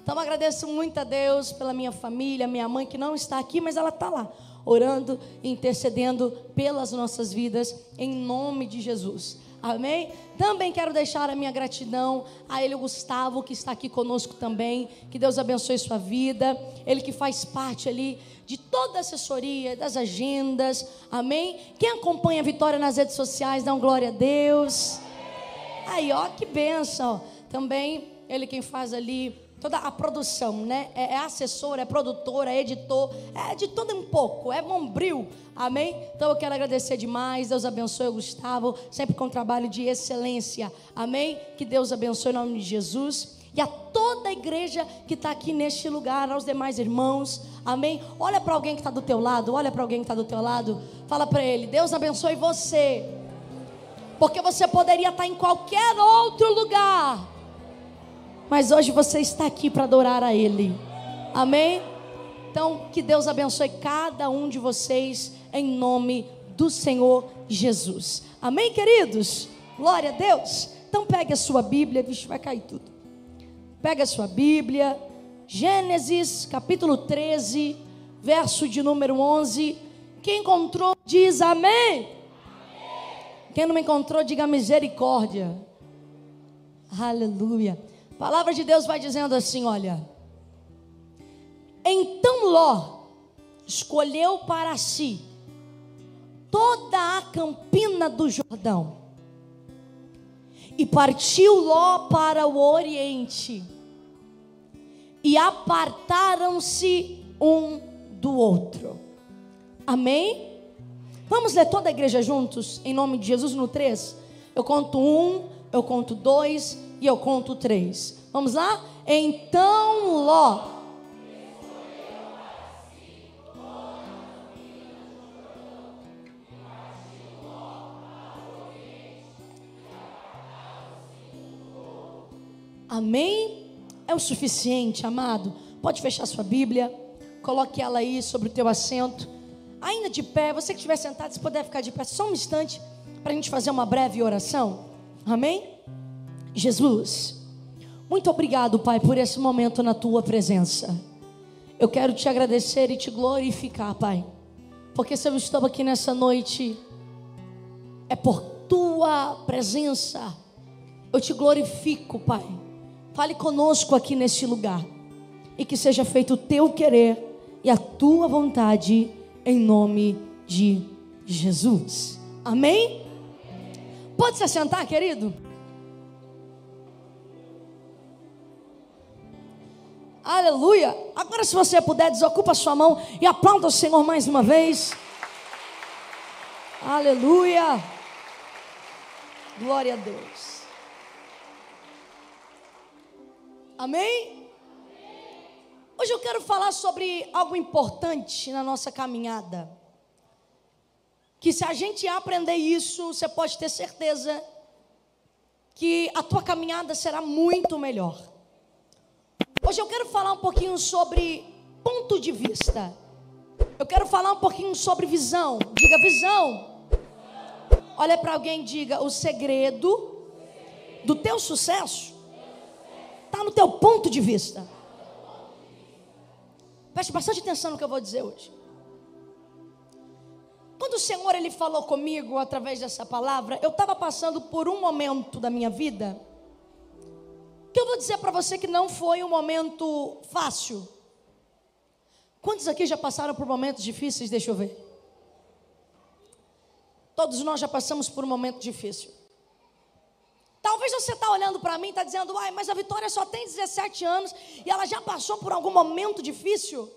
Então eu agradeço muito a Deus pela minha família, minha mãe que não está aqui, mas ela está lá, orando, intercedendo pelas nossas vidas, em nome de Jesus. Amém? Também quero deixar a minha gratidão a ele, o Gustavo, que está aqui conosco também. Que Deus abençoe sua vida. Ele que faz parte ali de toda a assessoria, das agendas. Amém? Quem acompanha a Vitória nas redes sociais, dá um glória a Deus. Aí, ó, que bênção. Também, ele quem faz ali toda a produção, né? É assessor, é produtor, é editor. É de tudo um pouco, é bombril. Amém? Então eu quero agradecer demais. Deus abençoe o Gustavo, sempre com um trabalho de excelência. Amém? Que Deus abençoe em nome de Jesus. E a toda a igreja que está aqui neste lugar, aos demais irmãos. Amém? Olha para alguém que está do teu lado. Olha para alguém que está do teu lado. Fala para ele, Deus abençoe você. Porque você poderia estar em qualquer outro lugar, mas hoje você está aqui para adorar a ele. Amém? Então que Deus abençoe cada um de vocês, em nome do Senhor Jesus. Amém, queridos? Glória a Deus. Então pegue a sua Bíblia. Vixe, vai cair tudo. Pega a sua Bíblia. Gênesis capítulo 13, verso de número 11. Quem encontrou diz amém. Amém. Quem não me encontrou diga misericórdia. Aleluia. A palavra de Deus vai dizendo assim, olha. Então Ló escolheu para si toda a campina do Jordão e partiu Ló para o oriente e apartaram-se um do outro. Amém? Vamos ler toda a igreja juntos em nome de Jesus no 3? Eu conto 1, eu conto 2 e eu conto 3. Vamos lá? Então Ló escolheu para si toda a campina do Jordão e partiu Ló para o oriente e apartaram-se um do outro. Amém? É o suficiente, amado. Pode fechar sua Bíblia. Coloque ela aí sobre o teu assento. Ainda de pé, você que estiver sentado, se puder ficar de pé só um instante para a gente fazer uma breve oração. Amém? Jesus, muito obrigado, Pai, por esse momento na Tua presença. Eu quero Te agradecer e Te glorificar, Pai, porque se eu estou aqui nessa noite, é por Tua presença. Eu Te glorifico, Pai. Fale conosco aqui neste lugar e que seja feito o Teu querer e a Tua vontade, em nome de Jesus. Amém? Pode se sentar, querido? Aleluia. Agora se você puder, desocupa sua mão e aplauda o Senhor mais uma vez. Aleluia. Glória a Deus. Amém? Hoje eu quero falar sobre algo importante na nossa caminhada. Que se a gente aprender isso, você pode ter certeza que a tua caminhada será muito melhor. Hoje eu quero falar um pouquinho sobre ponto de vista. Eu quero falar um pouquinho sobre visão. Diga visão. Olha para alguém e diga, o segredo do teu sucesso está no teu ponto de vista. Preste bastante atenção no que eu vou dizer hoje. Quando o Senhor ele falou comigo através dessa palavra, eu estava passando por um momento da minha vida que eu vou dizer para você que não foi um momento fácil. Quantos aqui já passaram por momentos difíceis? Deixa eu ver. Todos nós já passamos por um momento difícil. Talvez você está olhando para mim e está dizendo, uai, mas a Vitória só tem 17 anos e ela já passou por algum momento difícil?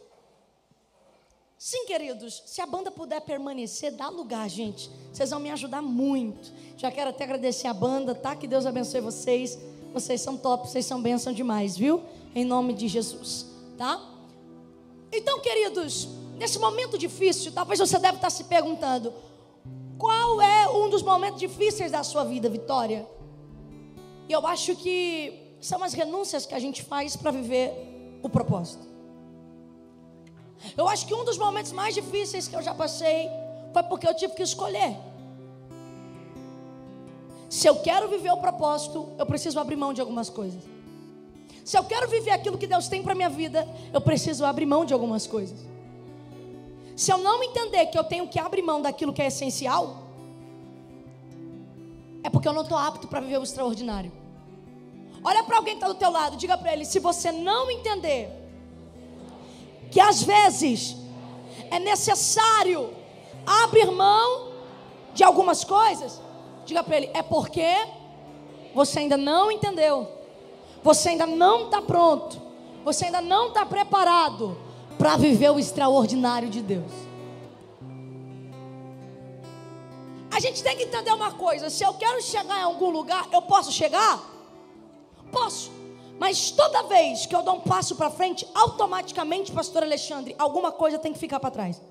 Sim, queridos, se a banda puder permanecer, dá lugar, gente. Vocês vão me ajudar muito. Já quero até agradecer a banda, tá? Que Deus abençoe vocês. Vocês são top, vocês são bênção demais, viu? Em nome de Jesus, tá? Então, queridos, nesse momento difícil, talvez você deve estar se perguntando, Qual é um dos momentos difíceis da sua vida, Vitória? E eu acho que são as renúncias que a gente faz para viver o propósito. Eu acho que um dos momentos mais difíceis que eu já passei foi porque eu tive que escolher. Se eu quero viver o propósito, eu preciso abrir mão de algumas coisas. Se eu quero viver aquilo que Deus tem para a minha vida, eu preciso abrir mão de algumas coisas. Se eu não entender que eu tenho que abrir mão daquilo que é essencial, é porque eu não estou apto para viver o extraordinário. Olha para alguém que está do teu lado, diga para ele: se você não entender que às vezes é necessário abrir mão de algumas coisas, diga para ele: é porque você ainda não entendeu, você ainda não está pronto, você ainda não está preparado para viver o extraordinário de Deus. A gente tem que entender uma coisa: se eu quero chegar em algum lugar, eu posso chegar? Posso, mas toda vez que eu dou um passo para frente, automaticamente, pastor Alexandre, alguma coisa tem que ficar para trás.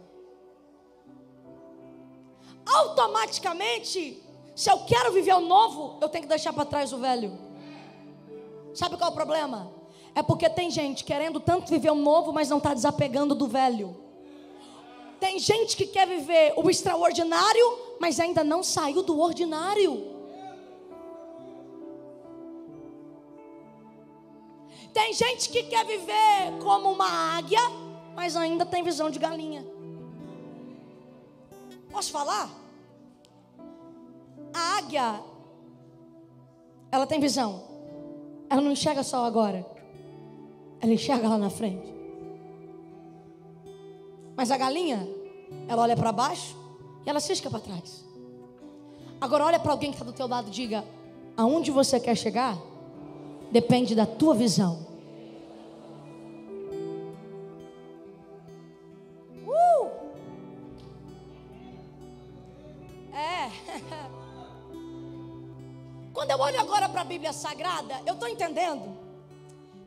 Automaticamente, se eu quero viver o novo, eu tenho que deixar para trás o velho. Sabe qual é o problema? É porque tem gente querendo tanto viver o novo, mas não está desapegando do velho. Tem gente que quer viver o extraordinário, mas ainda não saiu do ordinário. Tem gente que quer viver como uma águia, mas ainda tem visão de galinha. Posso falar? A águia, ela tem visão. Ela não enxerga só agora, ela enxerga lá na frente. Mas a galinha, ela olha para baixo e ela cisca para trás. Agora olha para alguém que está do teu lado e diga: aonde você quer chegar depende da tua visão. Quando eu olho agora para a Bíblia Sagrada, eu estou entendendo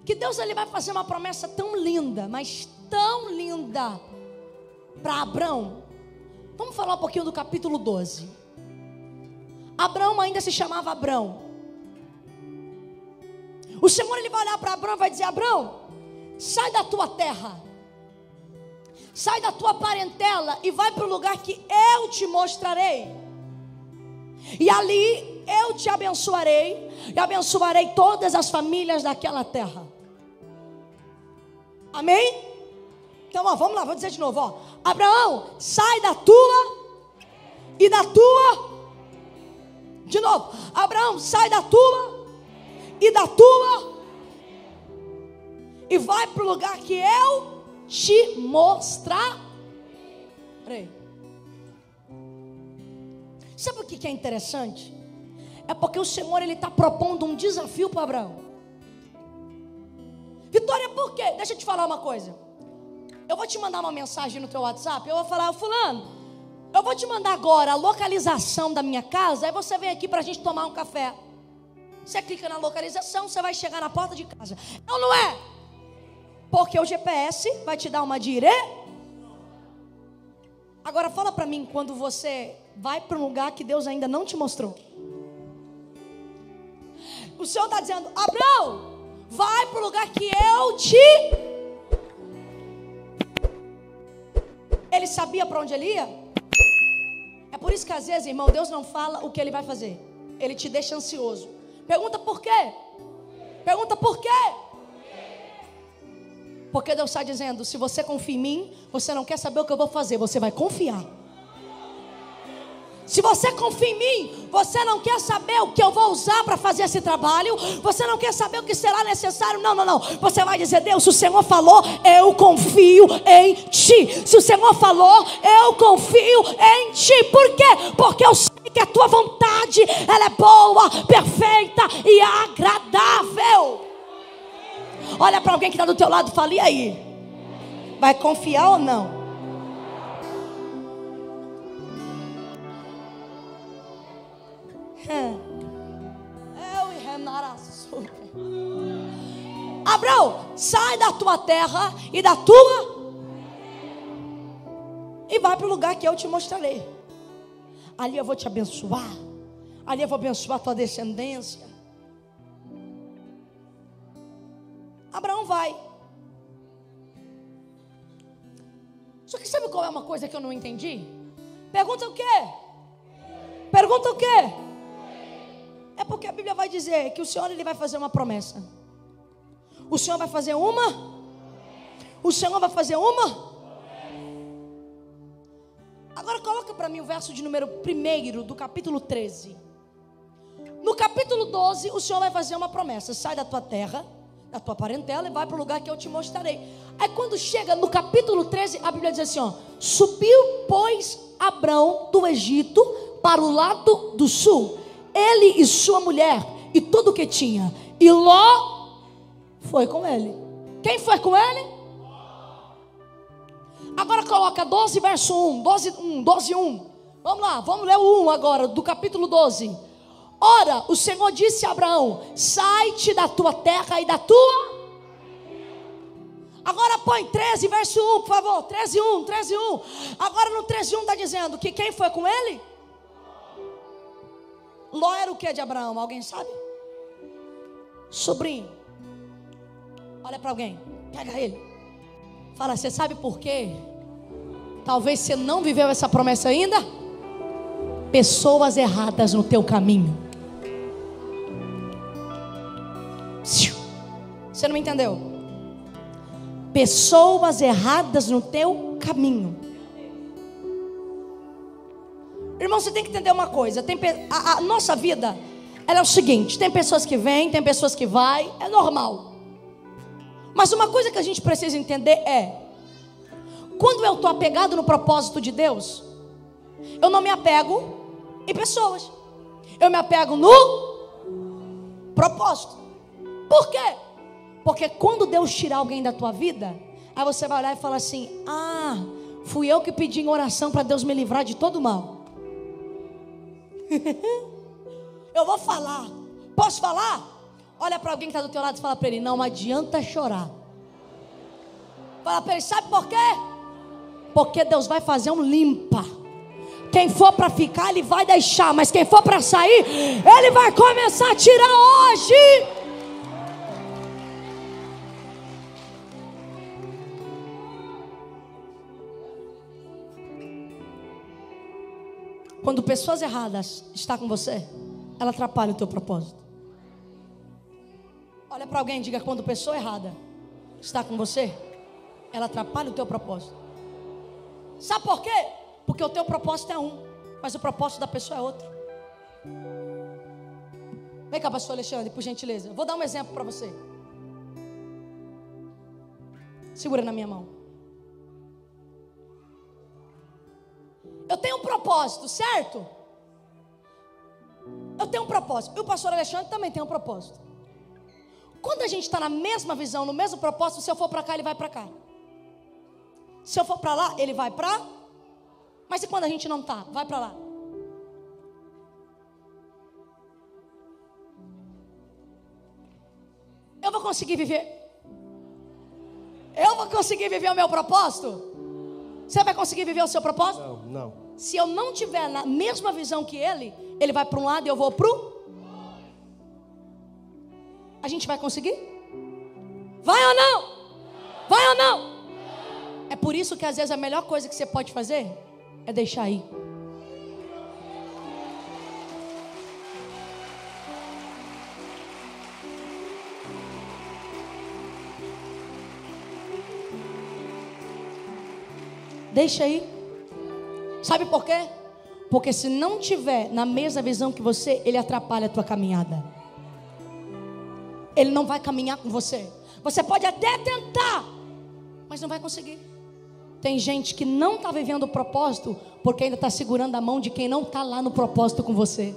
que Deus, ele vai fazer uma promessa tão linda, mas tão linda, para Abrão. Vamos falar um pouquinho do capítulo 12. Abrão ainda se chamava Abrão. O Senhor, ele vai olhar para Abrão e vai dizer: Abrão, sai da tua terra, sai da tua parentela e vai para o lugar que eu te mostrarei. E ali eu te abençoarei e abençoarei todas as famílias daquela terra. Amém? Então, ó, vamos lá, vou dizer de novo, ó. Abraão, sai da tua e da tua. De novo. Abraão, sai da tua e da tua, e vai para o lugar que eu te mostrarei. Sabe o que é interessante? É porque o Senhor, ele está propondo um desafio para Abraão. Vitória, por quê? Deixa eu te falar uma coisa. Eu vou te mandar uma mensagem no teu WhatsApp. Eu vou falar: fulano, eu vou te mandar agora a localização da minha casa, aí você vem aqui para a gente tomar um café. Você clica na localização, você vai chegar na porta de casa. Não, não é? Porque o GPS vai te dar uma direção. Agora fala para mim, quando você vai para um lugar que Deus ainda não te mostrou. O Senhor está dizendo: Abraão, vai para o lugar que eu te... Ele sabia para onde ele ia? É por isso que às vezes, irmão, Deus não fala o que ele vai fazer. Ele te deixa ansioso. Pergunta por quê? Pergunta por quê? Porque Deus está dizendo: se você confia em mim, você não quer saber o que eu vou fazer, você vai confiar. Se você confia em mim, você não quer saber o que eu vou usar para fazer esse trabalho, você não quer saber o que será necessário, não, não, não. Você vai dizer: Deus, se o Senhor falou, eu confio em ti. Se o Senhor falou, eu confio em ti. Por quê? Porque eu sei que a tua vontade, ela é boa, perfeita e agradável. Olha para alguém que está do teu lado e fala: e aí? Vai confiar ou não? Abraão, sai da tua terra e da tua, e vai para o lugar que eu te mostrarei. ali eu vou te abençoar, ali eu vou abençoar a tua descendência. Abraão vai. Só que sabe qual é uma coisa que eu não entendi? Pergunta o quê? Pergunta o quê? É porque a Bíblia vai dizer que o Senhor, ele vai fazer uma promessa. O Senhor vai fazer uma? O Senhor vai fazer uma? Agora coloca para mim o verso de número 1 do capítulo 13. No capítulo 12, o Senhor vai fazer uma promessa. Sai da tua terra, da tua parentela, e vai para o lugar que eu te mostrarei. Aí quando chega no capítulo 13, a Bíblia diz assim, ó: subiu, pois, Abrão do Egito para o lado do sul, ele e sua mulher e tudo o que tinha, e Ló foi com ele. Quem foi com ele? Agora coloca 12 verso 1, 12, 1. Vamos lá, vamos ler o 1 agora, do capítulo 12. Ora, o Senhor disse a Abraão: sai-te da tua terra e da tua... Agora põe 13 verso 1, por favor, 13, 1. Agora no 13, 1 está dizendo que quem foi com ele? Ló era o que de Abraão? Alguém sabe? Sobrinho. Olha para alguém, pega ele, fala: você sabe por quê? Talvez você não viveu essa promessa ainda. Pessoas erradas no teu caminho. Você não me entendeu? Pessoas erradas no teu caminho. Irmão, você tem que entender uma coisa. A nossa vida, ela é o seguinte: tem pessoas que vêm, tem pessoas que vai, é normal. Mas uma coisa que a gente precisa entender é: quando eu estou apegado no propósito de Deus, eu não me apego em pessoas, eu me apego no propósito. Por quê? Porque quando Deus tirar alguém da tua vida, aí você vai olhar e falar assim: ah, fui eu que pedi em oração para Deus me livrar de todo mal. Eu vou falar. Posso falar? Olha para alguém que está do teu lado e fala para ele: não adianta chorar. Fala para ele: sabe por quê? Porque Deus vai fazer um limpa. Quem for para ficar, ele vai deixar. Mas quem for para sair, ele vai começar a tirar hoje. Quando pessoas erradas estão com você, ela atrapalha o teu propósito. Olha para alguém e diga: quando pessoa errada está com você, ela atrapalha o teu propósito. Sabe por quê? Porque o teu propósito é um, mas o propósito da pessoa é outro. Vem cá, pastor Alexandre, por gentileza. Eu vou dar um exemplo para você. Segura na minha mão. Eu tenho um propósito, certo? Eu tenho um propósito. E o pastor Alexandre também tem um propósito. Quando a gente está na mesma visão, no mesmo propósito, se eu for para cá, ele vai para cá. Se eu for para lá, ele vai para... Mas e quando a gente não está? Vai para lá. Eu vou conseguir viver? Eu vou conseguir viver o meu propósito? Você vai conseguir viver o seu propósito? Não. Se eu não tiver na mesma visão que ele vai para um lado e eu vou para o... A gente vai conseguir? Vai ou não? Vai ou não? É por isso que às vezes a melhor coisa que você pode fazer é deixar ir. Deixa ir. Sabe por quê? Porque se não tiver na mesma visão que você, ele atrapalha a tua caminhada. Ele não vai caminhar com você. Você pode até tentar, mas não vai conseguir. Tem gente que não está vivendo o propósito porque ainda está segurando a mão de quem não está lá no propósito com você.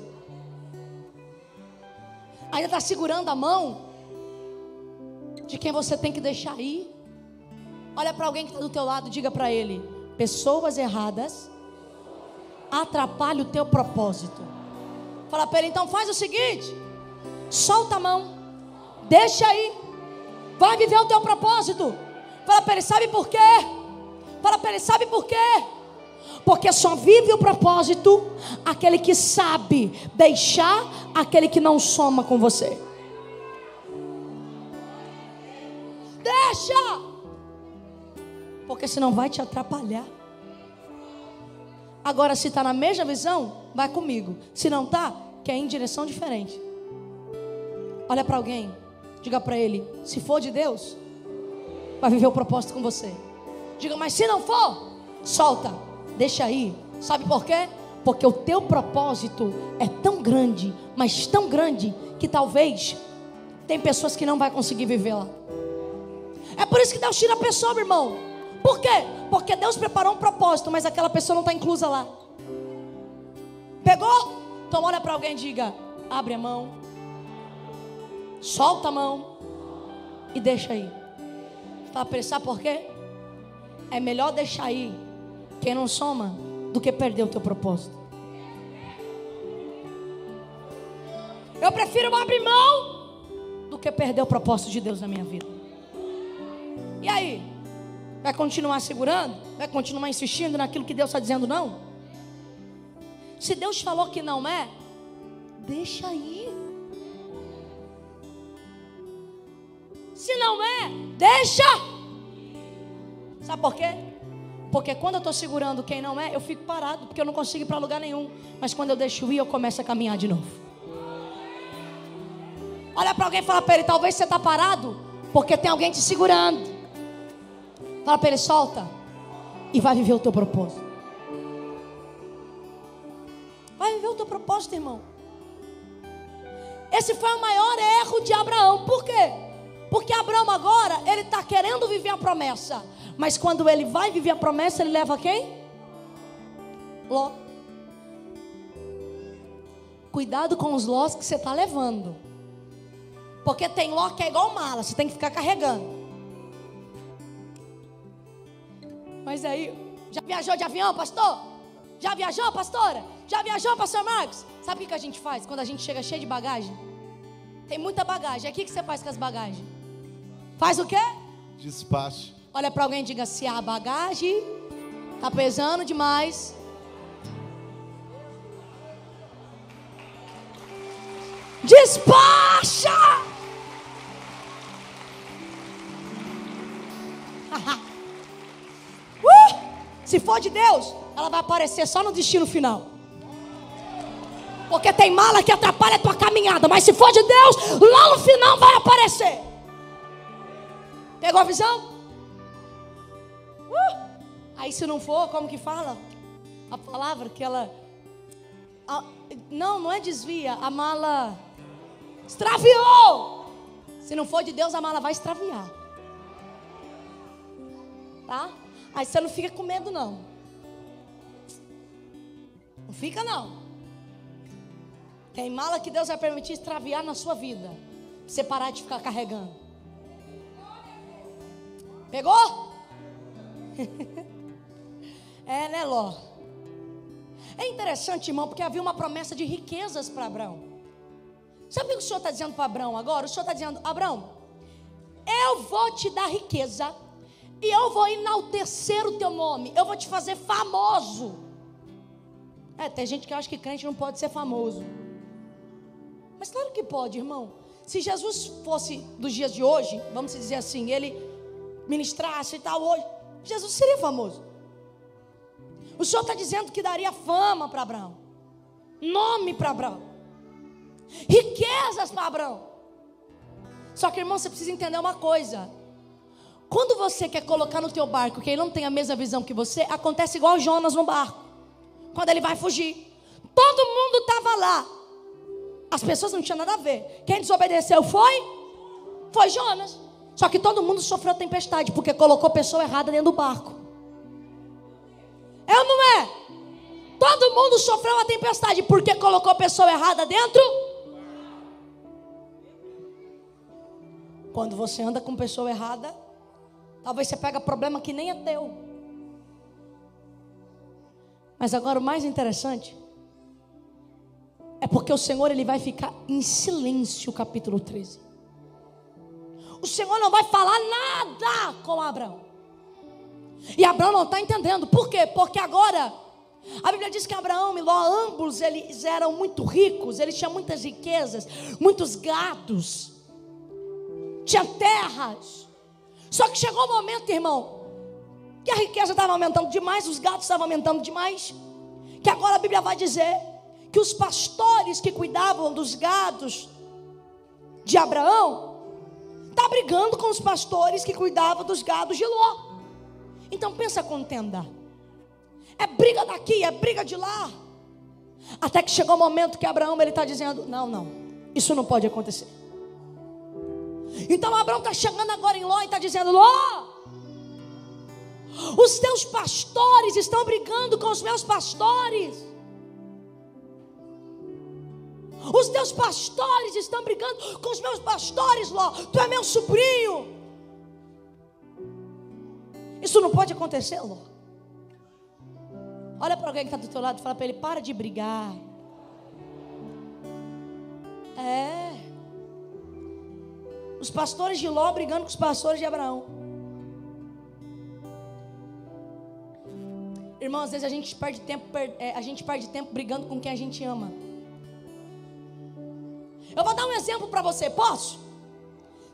Ainda está segurando a mão de quem você tem que deixar ir. Olha para alguém que está do teu lado e diga para ele: pessoas erradas atrapalham o teu propósito. Fala para ele: então faz o seguinte, solta a mão. Deixa aí, vai viver o teu propósito. Fala para ele: sabe por quê? Fala para ele: sabe por quê? Porque só vive o propósito aquele que sabe deixar aquele que não soma com você. Deixa! Porque senão vai te atrapalhar. Agora, se está na mesma visão, vai comigo. Se não está, quer ir em direção diferente. Olha para alguém, diga para ele: se for de Deus, vai viver o propósito com você. Diga, mas se não for, solta. Deixa aí, sabe por quê? Porque o teu propósito é tão grande, mas tão grande, que talvez tem pessoas que não vai conseguir viver lá. É por isso que Deus tira a pessoa, meu irmão. Por quê? Porque Deus preparou um propósito, mas aquela pessoa não está inclusa lá. Pegou? Então olha para alguém e diga: abre a mão, solta a mão e deixa aí. Fala para ele, sabe por quê? É melhor deixar aí quem não soma do que perder o teu propósito. Eu prefiro abrir mão do que perder o propósito de Deus na minha vida. E aí? Vai continuar segurando? Vai continuar insistindo naquilo que Deus está dizendo não? Se Deus falou que não é, deixa aí. Se não é, deixa. Sabe por quê? Porque quando eu estou segurando quem não é, eu fico parado, porque eu não consigo ir para lugar nenhum. Mas quando eu deixo ir, eu começo a caminhar de novo. Olha para alguém e fala para ele: talvez você está parado porque tem alguém te segurando. Fala para ele: solta e vai viver o teu propósito. Vai viver o teu propósito, irmão. Esse foi o maior erro de Abraão. Por quê? Porque Abraão agora, ele está querendo viver a promessa. Mas quando ele vai viver a promessa, ele leva quem? Ló. Cuidado com os Lós que você está levando. Porque tem Ló que é igual mala, você tem que ficar carregando. Mas aí, já viajou de avião, pastor? Já viajou, pastora? Já viajou, pastor Marcos? Sabe o que a gente faz quando a gente chega cheio de bagagem? Tem muita bagagem. E o que você faz com as bagagens? Faz o quê? Despacho. Olha para alguém e diga: se a bagagem está pesando demais, despacha! Se for de Deus, ela vai aparecer só no destino final. Porque tem mala que atrapalha a tua caminhada, mas se for de Deus, lá no final vai aparecer. Pegou a visão? Aí se não for, como que fala? A palavra que ela... Não é desvia, a mala extraviou. Se não for de Deus, a mala vai extraviar. Tá? Aí você não fica com medo, não. Não fica, não. Tem mala que Deus vai permitir extraviar na sua vida. Pra você parar de ficar carregando. Pegou? É, né, Ló? É interessante, irmão, porque havia uma promessa de riquezas para Abraão. Sabe o que o Senhor está dizendo para Abraão agora? O Senhor está dizendo: Abraão, eu vou te dar riqueza e eu vou enaltecer o teu nome. Eu vou te fazer famoso. É, tem gente que acha que crente não pode ser famoso. Mas claro que pode, irmão. Se Jesus fosse dos dias de hoje, vamos dizer assim, ele ministrasse e tal hoje, Jesus seria famoso. O Senhor está dizendo que daria fama para Abraão, nome para Abraão, riquezas para Abraão. Só que, irmão, você precisa entender uma coisa: quando você quer colocar no teu barco quem não tem a mesma visão que você, acontece igual Jonas no barco, quando ele vai fugir. Todo mundo estava lá, as pessoas não tinham nada a ver. Quem desobedeceu foi Jonas. Só que todo mundo sofreu tempestade, porque colocou pessoa errada dentro do barco. É ou não é? Todo mundo sofreu a tempestade, porque colocou pessoa errada dentro. Quando você anda com pessoa errada, talvez você pega problema que nem é teu. Mas agora o mais interessante é porque o Senhor, ele vai ficar em silêncio, capítulo 13. O Senhor não vai falar nada com Abraão. E Abraão não está entendendo. Por quê? Porque agora a Bíblia diz que Abraão e Ló, ambos eles eram muito ricos, eles tinham muitas riquezas, muitos gados, tinha terras. Só que chegou o momento, irmão, que a riqueza estava aumentando demais, os gados estavam aumentando demais, que agora a Bíblia vai dizer que os pastores que cuidavam dos gados de Abraão está brigando com os pastores que cuidavam dos gados de Ló. Então pensa a contenda. É briga daqui, é briga de lá. Até que chegou o momento que Abraão está dizendo: não, não, isso não pode acontecer. Então Abraão está chegando agora em Ló e está dizendo: Ló, os teus pastores estão brigando com os meus pastores. Os teus pastores estão brigando com os meus pastores, Ló. Tu é meu sobrinho. Isso não pode acontecer, Ló. Olha para alguém que está do teu lado e fala para ele: para de brigar. É. Os pastores de Ló brigando com os pastores de Abraão. Irmão, às vezes a gente perde tempo brigando com quem a gente ama. Eu vou dar um exemplo para você, posso?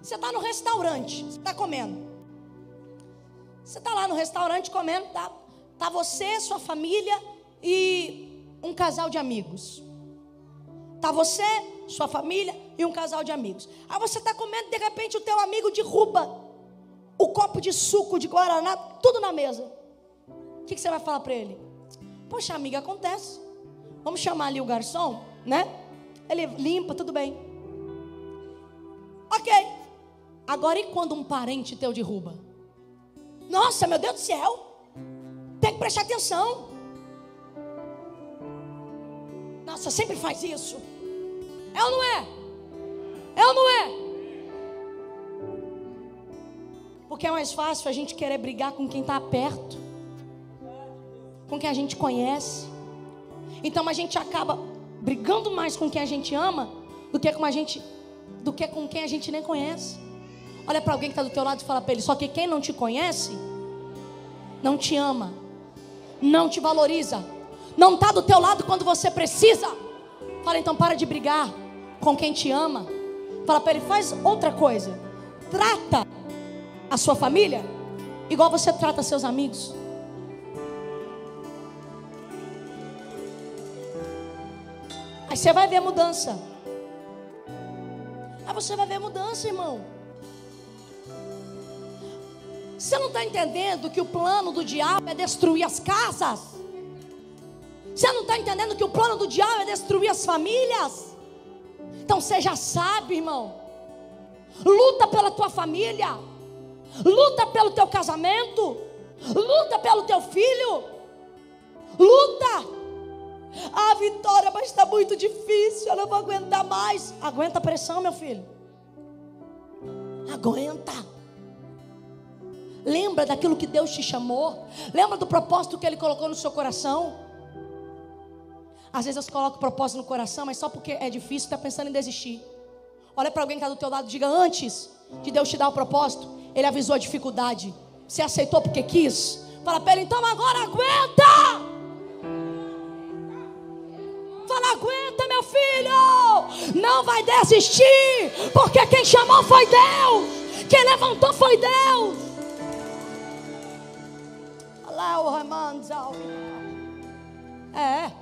Você está no restaurante, você está comendo. Você está lá no restaurante comendo, tá você, sua família e um casal de amigos. Tá você, sua família e um casal de amigos. Aí você está comendo, de repente o teu amigo derruba o copo de suco, de guaraná, tudo na mesa. O que você vai falar para ele? Poxa, amiga, acontece. Vamos chamar ali o garçom, né? Ele limpa, tudo bem. Ok. Agora e quando um parente teu derruba? Nossa, meu Deus do céu. Tem que prestar atenção. Nossa, sempre faz isso. É ou não é? É ou não é? Porque é mais fácil a gente querer brigar com quem está perto, com quem a gente conhece. Então a gente acaba brigando mais com quem a gente ama do que com quem a gente nem conhece. Olha para alguém que está do teu lado e fala para ele: só que quem não te conhece não te ama, não te valoriza, não está do teu lado quando você precisa. Fala então: para de brigar com quem te ama. Fala para ele: faz outra coisa. Trata a sua família igual você trata seus amigos. Aí você vai ver a mudança. Aí você vai ver a mudança, irmão. Você não está entendendo que o plano do diabo é destruir as casas? Você não está entendendo que o plano do diabo é destruir as famílias? Então você já sabe, irmão. Luta pela tua família. Luta pelo teu casamento. Luta pelo teu filho. Luta. Ah, Vitória, mas está muito difícil, eu não vou aguentar mais. Aguenta a pressão, meu filho. Aguenta. Lembra daquilo que Deus te chamou. Lembra do propósito que Ele colocou no seu coração. Às vezes eu coloco o propósito no coração, mas só porque é difícil, está pensando em desistir. Olha para alguém que está do teu lado e diga: antes de Deus te dar o propósito, Ele avisou a dificuldade. Você aceitou porque quis. Fala para Ele: então agora aguenta. Fala: aguenta, meu filho. Não vai desistir, porque quem chamou foi Deus. Quem levantou foi Deus. É.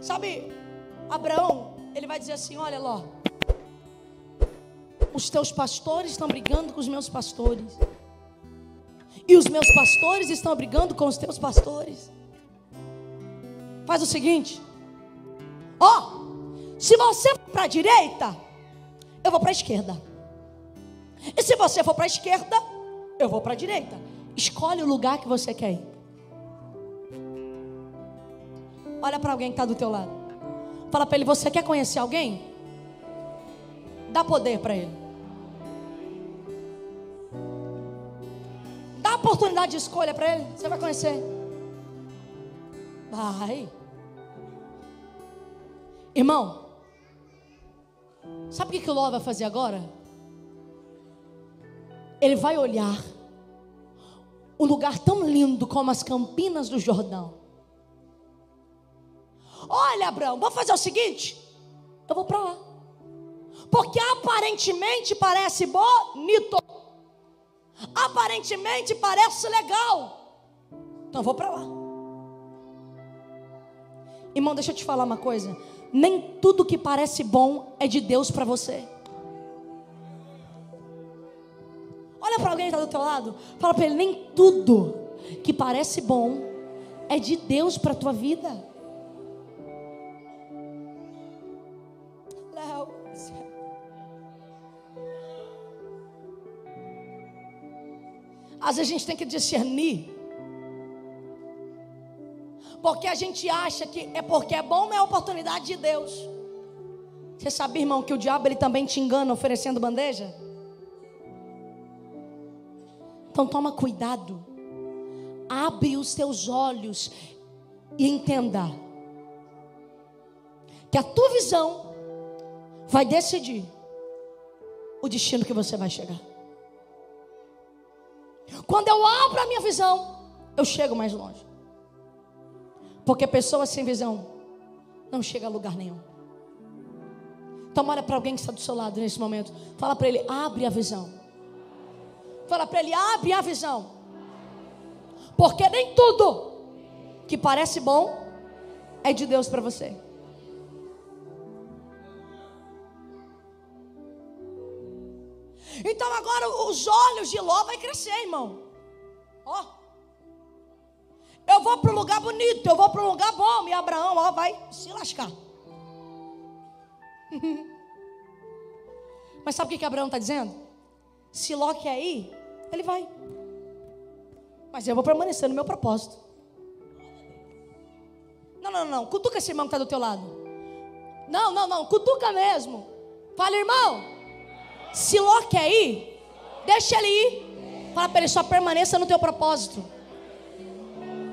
Sabe, Abraão, ele vai dizer assim: olha, Ló, os teus pastores estão brigando com os meus pastores, e os meus pastores estão brigando com os teus pastores. Faz o seguinte: ó, se você for para a direita, eu vou para a esquerda. E se você for para a esquerda, eu vou para a direita. Escolhe o lugar que você quer ir. Olha para alguém que está do teu lado. Fala para ele: você quer conhecer alguém? Dá poder para ele. Dá oportunidade de escolha para ele. Você vai conhecer. Vai. Irmão, sabe o que o Ló vai fazer agora? Ele vai olhar um lugar tão lindo como as Campinas do Jordão. Olha, Abraão, vamos fazer o seguinte: eu vou para lá, porque aparentemente parece bonito, aparentemente parece legal, então eu vou para lá. Irmão, deixa eu te falar uma coisa: nem tudo que parece bom é de Deus para você. Olha para alguém que está do teu lado, fala para ele: nem tudo que parece bom é de Deus para a tua vida. Às vezes a gente tem que discernir, porque a gente acha que é porque é bom, é a oportunidade de Deus. Você sabia, irmão, que o diabo ele também te engana oferecendo bandeja? Então toma cuidado, abre os teus olhos e entenda que a tua visão vai decidir o destino que você vai chegar. Quando eu abro a minha visão, eu chego mais longe, porque pessoas sem visão não chegam a lugar nenhum. Então olha para alguém que está do seu lado nesse momento, fala para ele: abre a visão. Fala para ele: abre a visão, porque nem tudo que parece bom é de Deus para você. Então agora os olhos de Ló vai crescer, irmão. Ó, eu vou para um lugar bonito, eu vou para um lugar bom, e Abraão, ó, vai se lascar. Mas sabe o que Abraão está dizendo? Se Ló quer ir, ele vai, mas eu vou permanecer no meu propósito. Não, não, não, cutuca esse irmão que está do teu lado. Não, não, não, cutuca mesmo. Fala: irmão, se Ló quer ir, deixa ele ir. Fala para ele: só permaneça no teu propósito.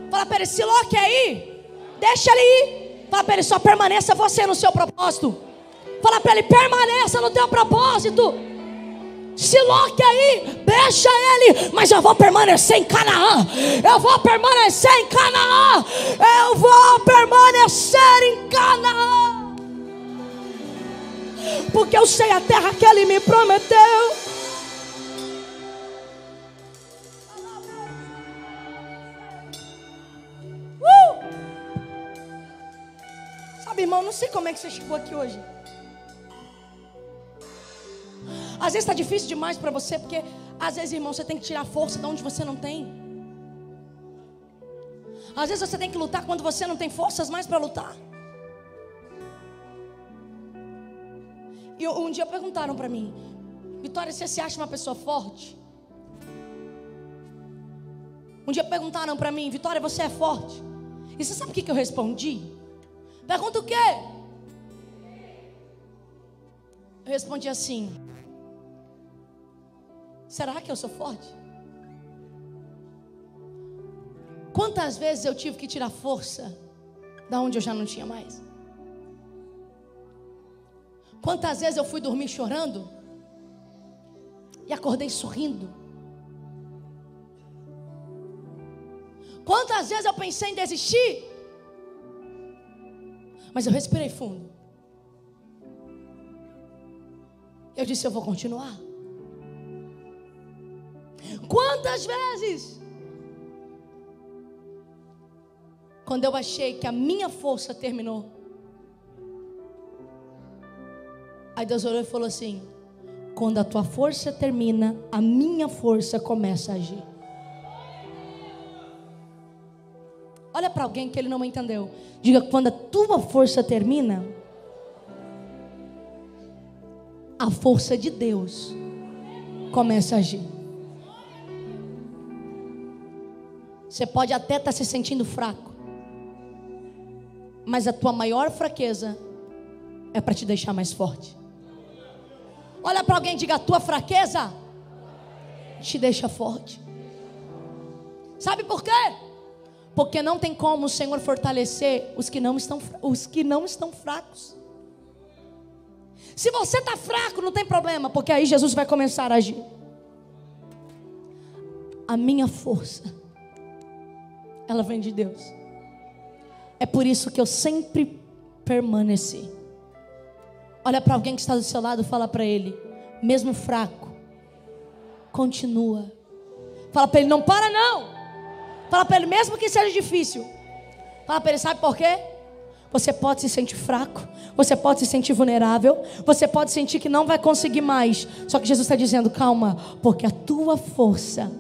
Fala para ele: se Ló quer ir, deixa ele ir. Fala para ele: só permaneça você no seu propósito. Fala para ele: permaneça no teu propósito. Se Ló quer ir, deixa ele, mas eu vou permanecer em Canaã. Eu vou permanecer em Canaã. Eu vou permanecer em Canaã, porque eu sei a terra que ele me prometeu. Sabe, irmão, não sei como é que você chegou aqui hoje. Às vezes está difícil demais para você, porque às vezes, irmão, você tem que tirar força de onde você não tem. Às vezes você tem que lutar quando você não tem forças mais para lutar. E um dia perguntaram para mim: Vitória, você se acha uma pessoa forte? Um dia perguntaram para mim: Vitória, você é forte? E você sabe o que eu respondi? Pergunta o quê? Eu respondi assim: será que eu sou forte? Quantas vezes eu tive que tirar força da onde eu já não tinha mais? Quantas vezes eu fui dormir chorando e acordei sorrindo? Quantas vezes eu pensei em desistir, mas eu respirei fundo. Eu disse: eu vou continuar. Quantas vezes, quando eu achei que a minha força terminou, aí Deus olhou e falou assim: quando a tua força termina, a minha força começa a agir. Olha para alguém que ele não entendeu, diga: quando a tua força termina, a força de Deus começa a agir. Você pode até estar se sentindo fraco, mas a tua maior fraqueza é para te deixar mais forte. Olha para alguém e diga: a tua fraqueza te deixa forte. Sabe por quê? Porque não tem como o Senhor fortalecer os que não estão fracos. Se você está fraco, não tem problema, porque aí Jesus vai começar a agir. a minha força, ela vem de Deus. É por isso que eu sempre permaneci. Olha para alguém que está do seu lado e fala para ele, mesmo fraco, continua. Fala para ele, não para não. Fala para ele, mesmo que seja difícil. Fala para ele, sabe por quê? Você pode se sentir fraco, você pode se sentir vulnerável, você pode sentir que não vai conseguir mais. Só que Jesus está dizendo, calma, porque a tua força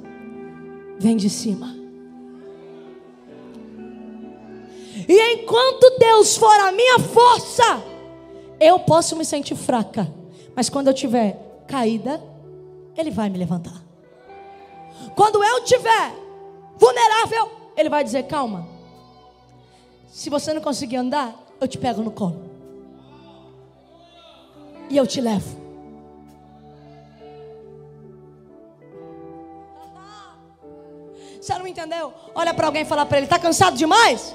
vem de cima. E enquanto Deus for a minha força, eu posso me sentir fraca, mas quando eu tiver caída, Ele vai me levantar. Quando eu tiver vulnerável, Ele vai dizer, calma, se você não conseguir andar, eu te pego no colo e eu te levo. Você não entendeu? Olha para alguém e fala para ele, está cansado demais?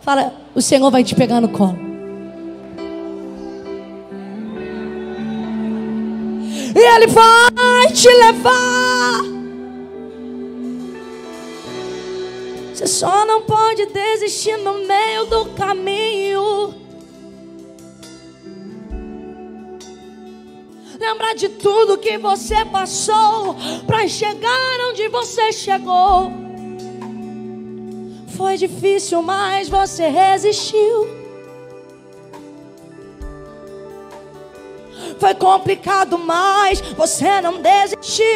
Fala, o Senhor vai te pegar no colo. E Ele vai te levar. Você só não pode desistir no meio do caminho. Lembrar de tudo que você passou para chegar onde você chegou. Foi difícil, mas você resistiu. Foi complicado, mas você não desistiu.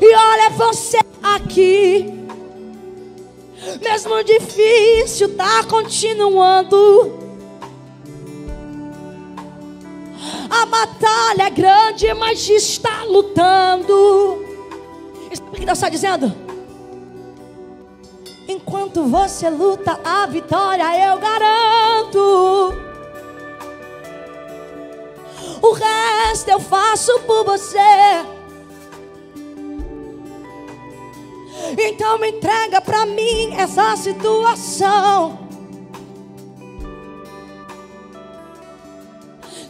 E olha você aqui, mesmo difícil, tá continuando. A batalha é grande, mas está lutando. E sabe o que Deus está dizendo? Enquanto você luta a vitória, eu garanto. O resto eu faço por você. Então me entrega pra mim essa situação.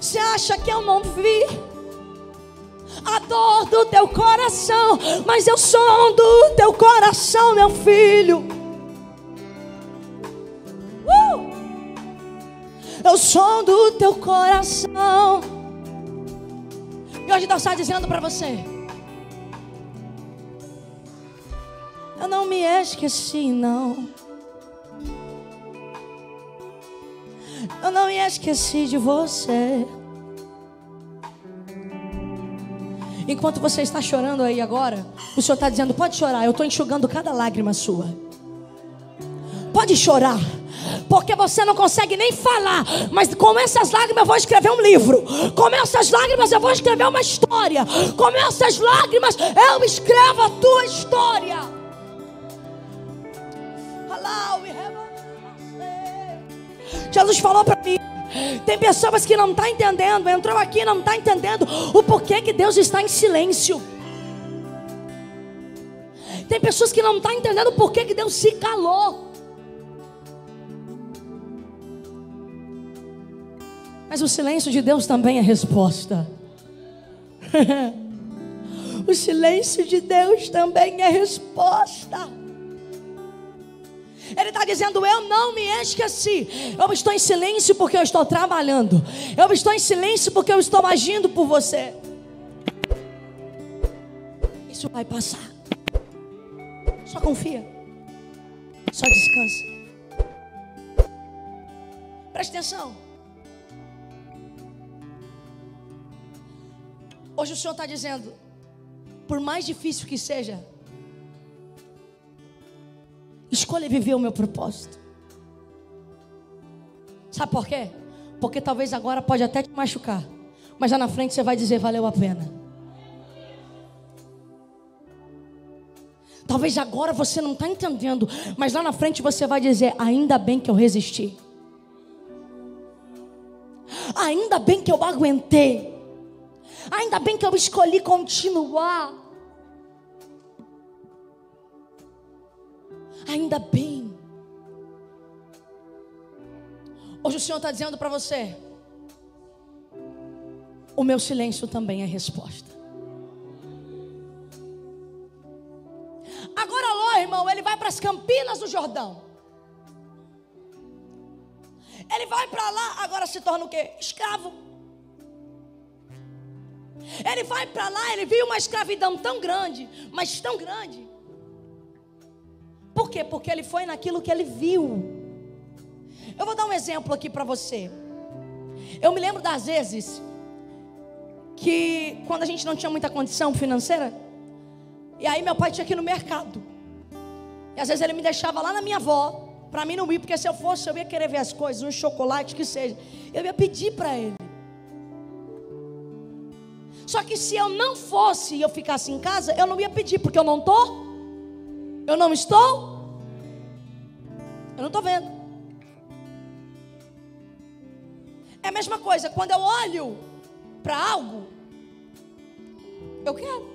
Você acha que eu não vi a dor do teu coração? Mas eu sondo o teu coração, meu filho. Eu sondo o teu coração. E hoje Deus está dizendo para você, eu não me esqueci não. Eu não me esqueci de você. Enquanto você está chorando aí agora, o Senhor está dizendo, pode chorar, eu estou enxugando cada lágrima sua. Pode chorar, porque você não consegue nem falar, mas com essas lágrimas eu vou escrever um livro, com essas lágrimas eu vou escrever uma história, com essas lágrimas eu escrevo a tua história. Jesus falou para mim, tem pessoas que não estão entendendo, entrou aqui e não está entendendo o porquê que Deus está em silêncio. Tem pessoas que não estão entendendo o porquê que Deus se calou. Mas o silêncio de Deus também é resposta. O silêncio de Deus também é resposta. Ele está dizendo, eu não me esqueci. Eu estou em silêncio porque eu estou trabalhando. Eu estou em silêncio porque eu estou agindo por você. Isso vai passar. Só confia. Só descansa. Presta atenção. Hoje o Senhor está dizendo, por mais difícil que seja, escolha viver o meu propósito. Sabe por quê? Porque talvez agora pode até te machucar, mas lá na frente você vai dizer, valeu a pena. Talvez agora você não está entendendo, mas lá na frente você vai dizer, ainda bem que eu resisti. Ainda bem que eu aguentei. Ainda bem que eu escolhi continuar. Ainda bem. Hoje o Senhor está dizendo para você, o meu silêncio também é resposta. Agora esquinas do Jordão. Ele vai para lá, agora se torna o quê? Escravo. Ele vai para lá, ele viu uma escravidão tão grande, mas tão grande. Por quê? Porque ele foi naquilo que ele viu. Eu vou dar um exemplo aqui para você. Eu me lembro das vezes que quando a gente não tinha muita condição financeira, e aí meu pai tinha que ir no mercado. E às vezes ele me deixava lá na minha avó, para mim não ir, porque se eu fosse eu ia querer ver as coisas, um chocolate que seja. Eu ia pedir para ele. Só que se eu não fosse e eu ficasse em casa, eu não ia pedir, porque eu não estou, eu não estou vendo. É a mesma coisa, quando eu olho para algo, eu quero.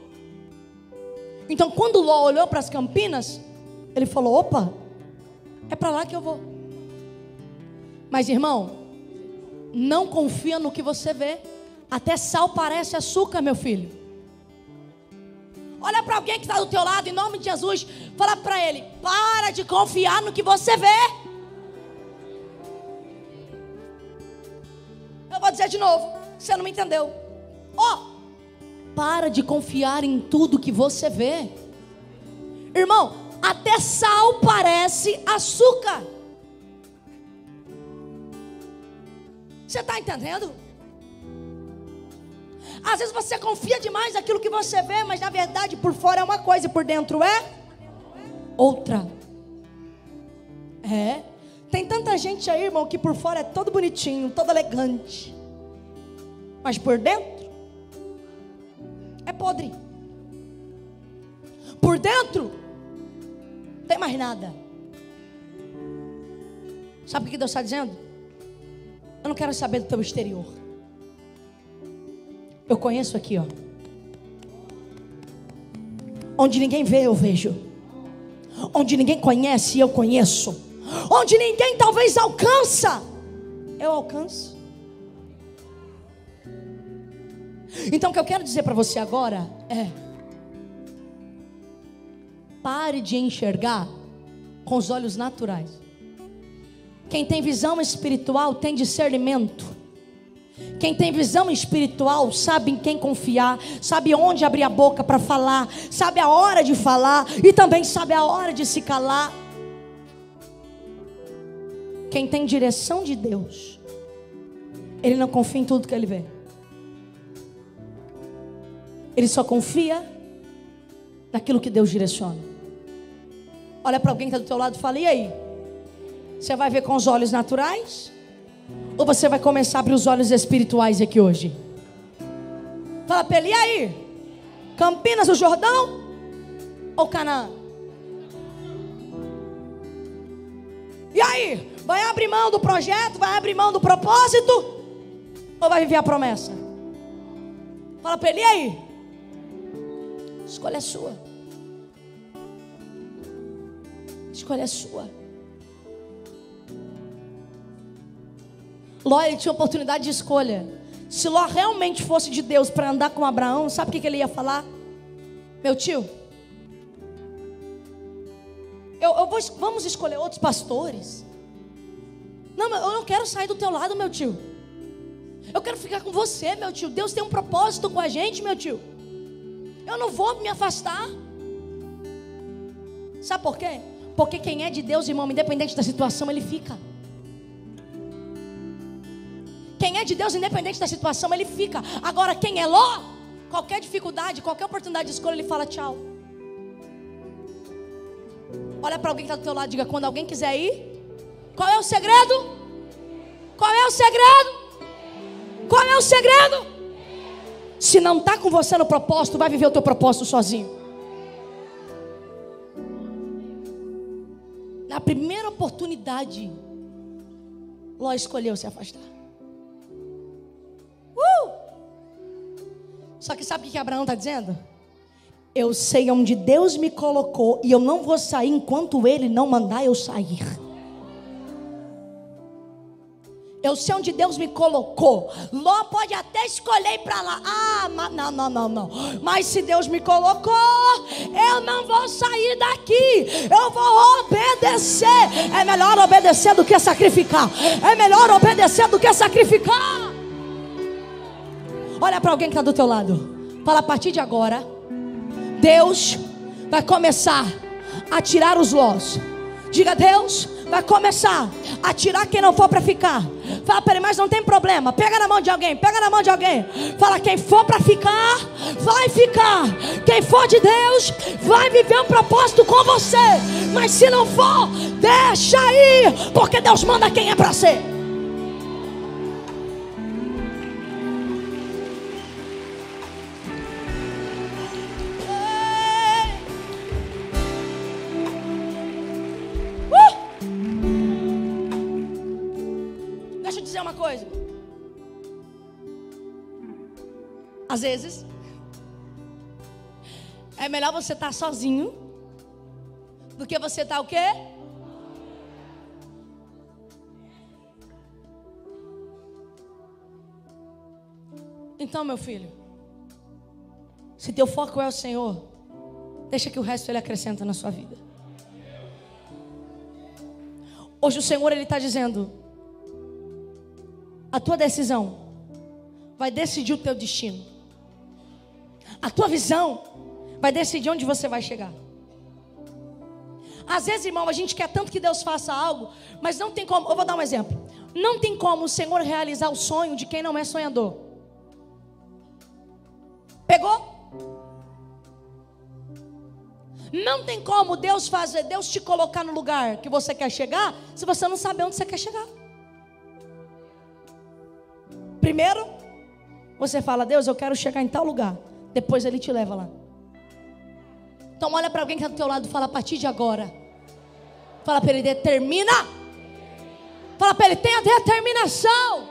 Então quando Ló olhou para as Campinas, ele falou, opa, é para lá que eu vou. Mas irmão, não confia no que você vê. Até sal parece açúcar, meu filho. Olha para alguém que está do teu lado, em nome de Jesus, fala para ele, para de confiar no que você vê. Eu vou dizer de novo, você não me entendeu. Para de confiar em tudo que você vê. Irmão, até sal parece açúcar. Você está entendendo? Às vezes você confia demais naquilo que você vê, mas na verdade por fora é uma coisa e por dentro é outra. É. Tem tanta gente aí, irmão, que por fora é todo bonitinho, todo elegante, mas por dentro é podre. Por dentro não tem mais nada. Sabe o que Deus está dizendo? Eu não quero saber do teu exterior. Eu conheço aqui, ó. Onde ninguém vê, eu vejo. Onde ninguém conhece, eu conheço. Onde ninguém talvez alcança, eu alcanço. Então o que eu quero dizer para você agora é: pare de enxergar com os olhos naturais. Quem tem visão espiritual tem discernimento. Quem tem visão espiritual sabe em quem confiar, sabe onde abrir a boca para falar, sabe a hora de falar e também sabe a hora de se calar. Quem tem direção de Deus, ele não confia em tudo que ele vê. Ele só confia naquilo que Deus direciona. Olha para alguém que está do teu lado e fala, e aí? Você vai ver com os olhos naturais? Ou você vai começar a abrir os olhos espirituais aqui hoje? Fala pra ele, e aí? Campinas do Jordão ou Canaã? E aí? Vai abrir mão do projeto? Vai abrir mão do propósito? Ou vai viver a promessa? Fala pra ele, e aí? Escolha a sua. Escolha a sua. Ló, ele tinha oportunidade de escolha. Se Ló realmente fosse de Deus para andar com Abraão, sabe o que ele ia falar? Meu tio, vamos escolher outros pastores. Não, eu não quero sair do teu lado, meu tio. Eu quero ficar com você, meu tio. Deus tem um propósito com a gente, meu tio. Eu não vou me afastar. Sabe por quê? Porque quem é de Deus, irmão, independente da situação, ele fica. Quem é de Deus, independente da situação, ele fica. Agora, quem é Ló, qualquer dificuldade, qualquer oportunidade de escolha, ele fala tchau. Olha para alguém que está do teu lado e diga, quando alguém quiser ir, qual é o segredo? Qual é o segredo? Qual é o segredo? Se não está com você no propósito, vai viver o teu propósito sozinho. Na primeira oportunidade, Ló escolheu se afastar. Só que sabe o que Abraão está dizendo? Eu sei onde Deus me colocou e eu não vou sair enquanto Ele não mandar eu sair. Eu sei onde Deus me colocou. Ló pode até escolher ir para lá. Ah, mas, não. Mas se Deus me colocou, eu não vou sair daqui. Eu vou obedecer. É melhor obedecer do que sacrificar. É melhor obedecer do que sacrificar. Olha para alguém que está do teu lado. Fala, a partir de agora, Deus vai começar a tirar os lós. Diga, Deus vai começar a tirar quem não for para ficar. Fala para ele, mas não tem problema. Pega na mão de alguém, pega na mão de alguém. Fala, quem for para ficar, vai ficar. Quem for de Deus, vai viver um propósito com você. Mas se não for, deixa ir, porque Deus manda quem é para ser. Coisa. Às vezes é melhor você estar sozinho do que você estar o quê? Então, meu filho, se teu foco é o Senhor, deixa que o resto Ele acrescenta na sua vida. Hoje o Senhor, Ele está dizendo: a tua decisão vai decidir o teu destino. A tua visão vai decidir onde você vai chegar. Às vezes, irmão, a gente quer tanto que Deus faça algo, mas não tem como. Eu vou dar um exemplo. Não tem como o Senhor realizar o sonho de quem não é sonhador. Pegou? Não tem como Deus fazer, Deus te colocar no lugar que você quer chegar, se você não saber onde você quer chegar. Primeiro, você fala, Deus, eu quero chegar em tal lugar. Depois Ele te leva lá. Então olha para alguém que está do teu lado e fala, a partir de agora. Fala para ele, determina. Fala para ele, tenha determinação.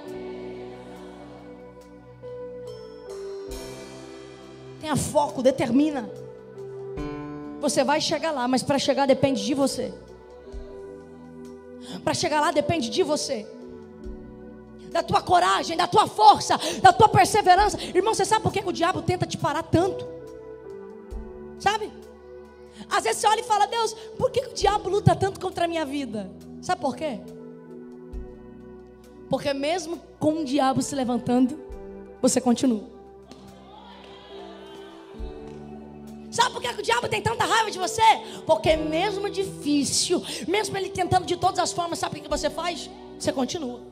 Tenha foco, determina. Você vai chegar lá, mas para chegar depende de você. Para chegar lá depende de você. Da tua coragem, da tua força, da tua perseverança. Irmão, você sabe por que o diabo tenta te parar tanto? Sabe? Às vezes você olha e fala, Deus, por que o diabo luta tanto contra a minha vida? Sabe por quê? Porque mesmo com o diabo se levantando, você continua. Sabe por que o diabo tem tanta raiva de você? Porque mesmo difícil, mesmo ele tentando de todas as formas, sabe o que você faz? Você continua.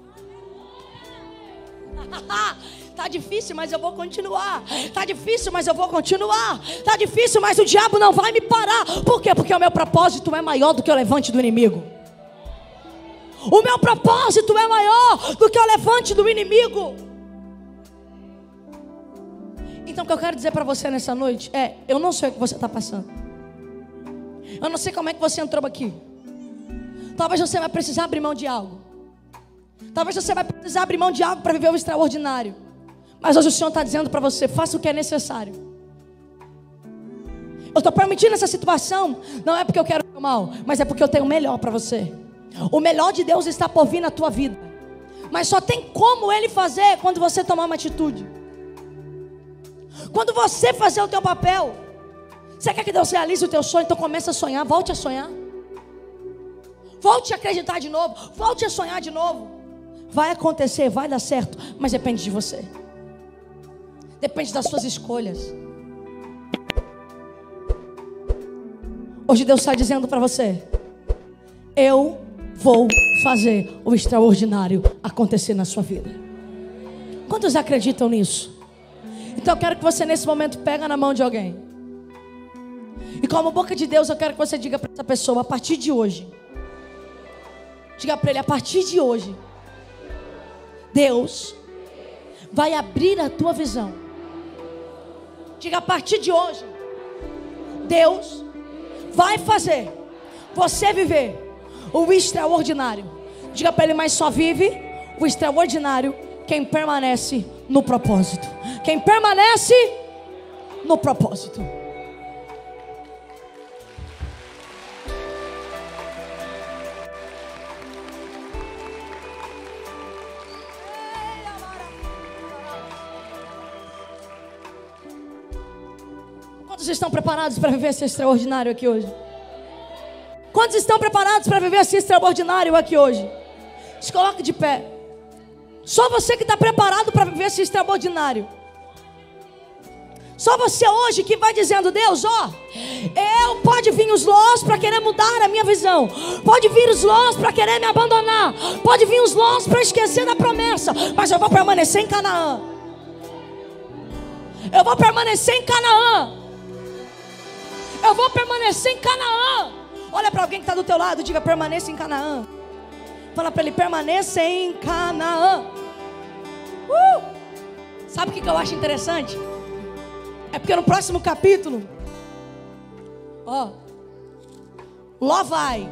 Tá difícil, mas eu vou continuar. Tá difícil, mas eu vou continuar. Tá difícil, mas o diabo não vai me parar. Por quê? Porque o meu propósito é maior do que o levante do inimigo. O meu propósito é maior do que o levante do inimigo. Então o que eu quero dizer para você nessa noite é: eu não sei o que você está passando. Eu não sei como é que você entrou aqui. Talvez você vai precisar abrir mão de algo. Talvez você vai precisar abrir mão de algo para viver o extraordinário. Mas hoje o Senhor está dizendo para você, faça o que é necessário. Eu estou permitindo essa situação, não é porque eu quero o mal, mas é porque eu tenho o melhor para você. O melhor de Deus está por vir na tua vida. Mas só tem como Ele fazer quando você tomar uma atitude. Quando você fazer o teu papel. Você quer que Deus realize o teu sonho? Então começa a sonhar, volte a sonhar. Volte a acreditar de novo, volte a sonhar de novo. Vai acontecer, vai dar certo, mas depende de você. Depende das suas escolhas. Hoje Deus está dizendo para você: eu vou fazer o extraordinário acontecer na sua vida. Quantos acreditam nisso? Então eu quero que você nesse momento pega na mão de alguém. E como boca de Deus eu quero que você diga para essa pessoa, a partir de hoje. Diga para ele, a partir de hoje, Deus vai abrir a tua visão. Diga, a partir de hoje, Deus vai fazer você viver o extraordinário. Diga para ele, mas só vive o extraordinário quem permanece no propósito. Quem permanece no propósito. Quantos estão preparados para viver esse extraordinário aqui hoje? Quantos estão preparados para viver esse extraordinário aqui hoje? Se coloque de pé. Só você que está preparado para viver esse extraordinário. Só você hoje que vai dizendo: Deus, ó, pode vir os lós para querer mudar a minha visão, pode vir os lós para querer me abandonar, pode vir os lós para esquecer da promessa, mas eu vou permanecer em Canaã. Eu vou permanecer em Canaã. Eu vou permanecer em Canaã. Olha para alguém que está do teu lado, diga: permaneça em Canaã. Fala para ele: permaneça em Canaã. Sabe o que eu acho interessante? É porque no próximo capítulo, ó, Ló vai.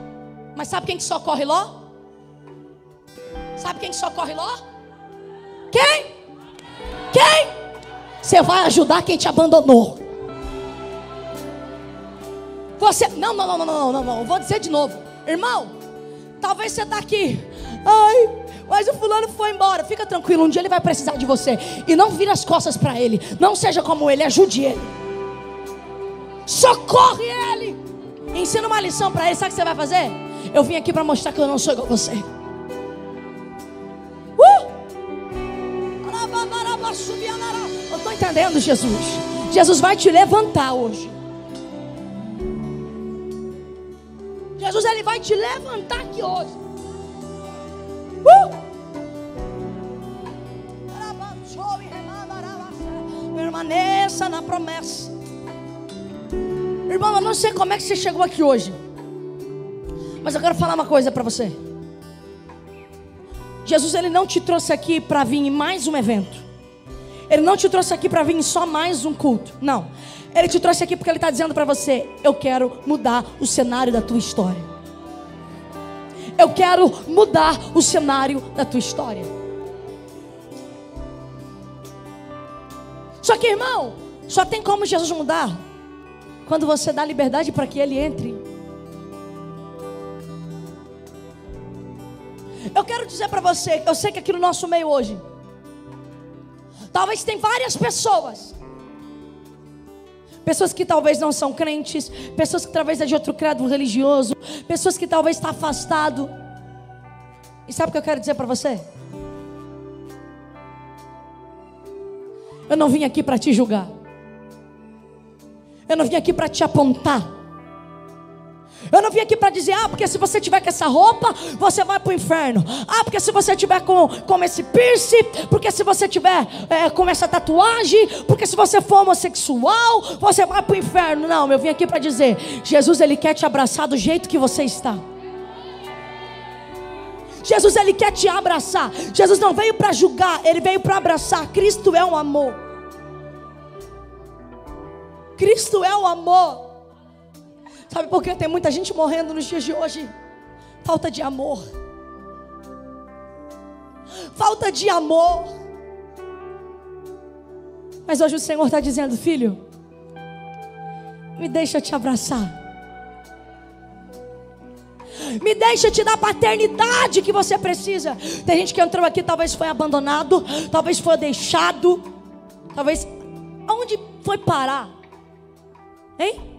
Mas sabe quem que socorre Ló? Sabe quem que socorre Ló? Quem? Quem? Você vai ajudar quem te abandonou. Você... Não. Vou dizer de novo. Irmão, talvez você está aqui. Ai... mas o fulano foi embora. Fica tranquilo, um dia ele vai precisar de você. E não vira as costas para ele. Não seja como ele, ajude ele. Socorre ele. Ensina uma lição para ele. Sabe o que você vai fazer? Eu vim aqui para mostrar que eu não sou igual a você. Eu estou entendendo, Jesus. Jesus vai te levantar hoje. Jesus, ele vai te levantar aqui hoje. Permaneça na promessa. Irmão, eu não sei como é que você chegou aqui hoje, mas eu quero falar uma coisa para você. Jesus, ele não te trouxe aqui para vir em mais um evento. Ele não te trouxe aqui para vir em só mais um culto. Não, ele te trouxe aqui porque ele está dizendo para você: eu quero mudar o cenário da tua história. Eu quero mudar o cenário da tua história. Só que, irmão, só tem como Jesus mudar quando você dá liberdade para que ele entre. Eu quero dizer para você, eu sei que aqui no nosso meio hoje, talvez tem várias pessoas. Pessoas que talvez não são crentes, pessoas que talvez é de outro credo religioso, pessoas que talvez está afastado. E sabe o que eu quero dizer para você? Eu não vim aqui para te julgar. Eu não vim aqui para te apontar. Eu não vim aqui para dizer: ah, porque se você tiver com essa roupa, você vai para o inferno. Ah, porque se você tiver com esse piercing, porque se você tiver com essa tatuagem, porque se você for homossexual, você vai para o inferno. Não, eu vim aqui para dizer: Jesus, ele quer te abraçar do jeito que você está. Jesus, ele quer te abraçar. Jesus não veio para julgar, ele veio para abraçar. Cristo é um amor. Cristo é o amor. Sabe por que tem muita gente morrendo nos dias de hoje? Falta de amor. Falta de amor. Mas hoje o Senhor está dizendo: filho, me deixa te abraçar. Me deixa te dar a paternidade que você precisa. Tem gente que entrou aqui, talvez foi abandonado, talvez foi deixado, talvez... aonde foi parar? Hein?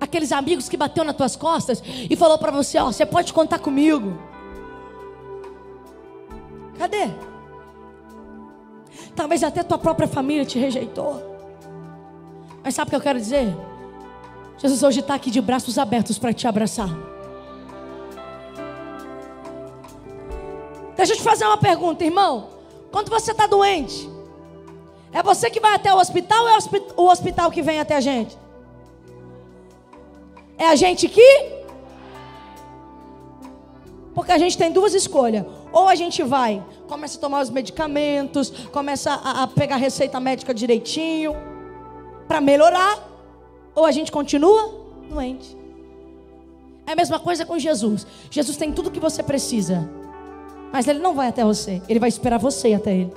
Aqueles amigos que bateu nas tuas costas e falou para você: ó, você pode contar comigo. Cadê? Talvez até tua própria família te rejeitou. Mas sabe o que eu quero dizer? Jesus hoje está aqui de braços abertos para te abraçar. Deixa eu te fazer uma pergunta, irmão. Quando você está doente, é você que vai até o hospital ou é o hospital que vem até a gente? É a gente que... porque a gente tem duas escolhas. Ou a gente vai, começa a tomar os medicamentos, começa a pegar a receita médica direitinho para melhorar, ou a gente continua doente. É a mesma coisa com Jesus. Jesus tem tudo que você precisa, mas ele não vai até você, ele vai esperar você ir até ele.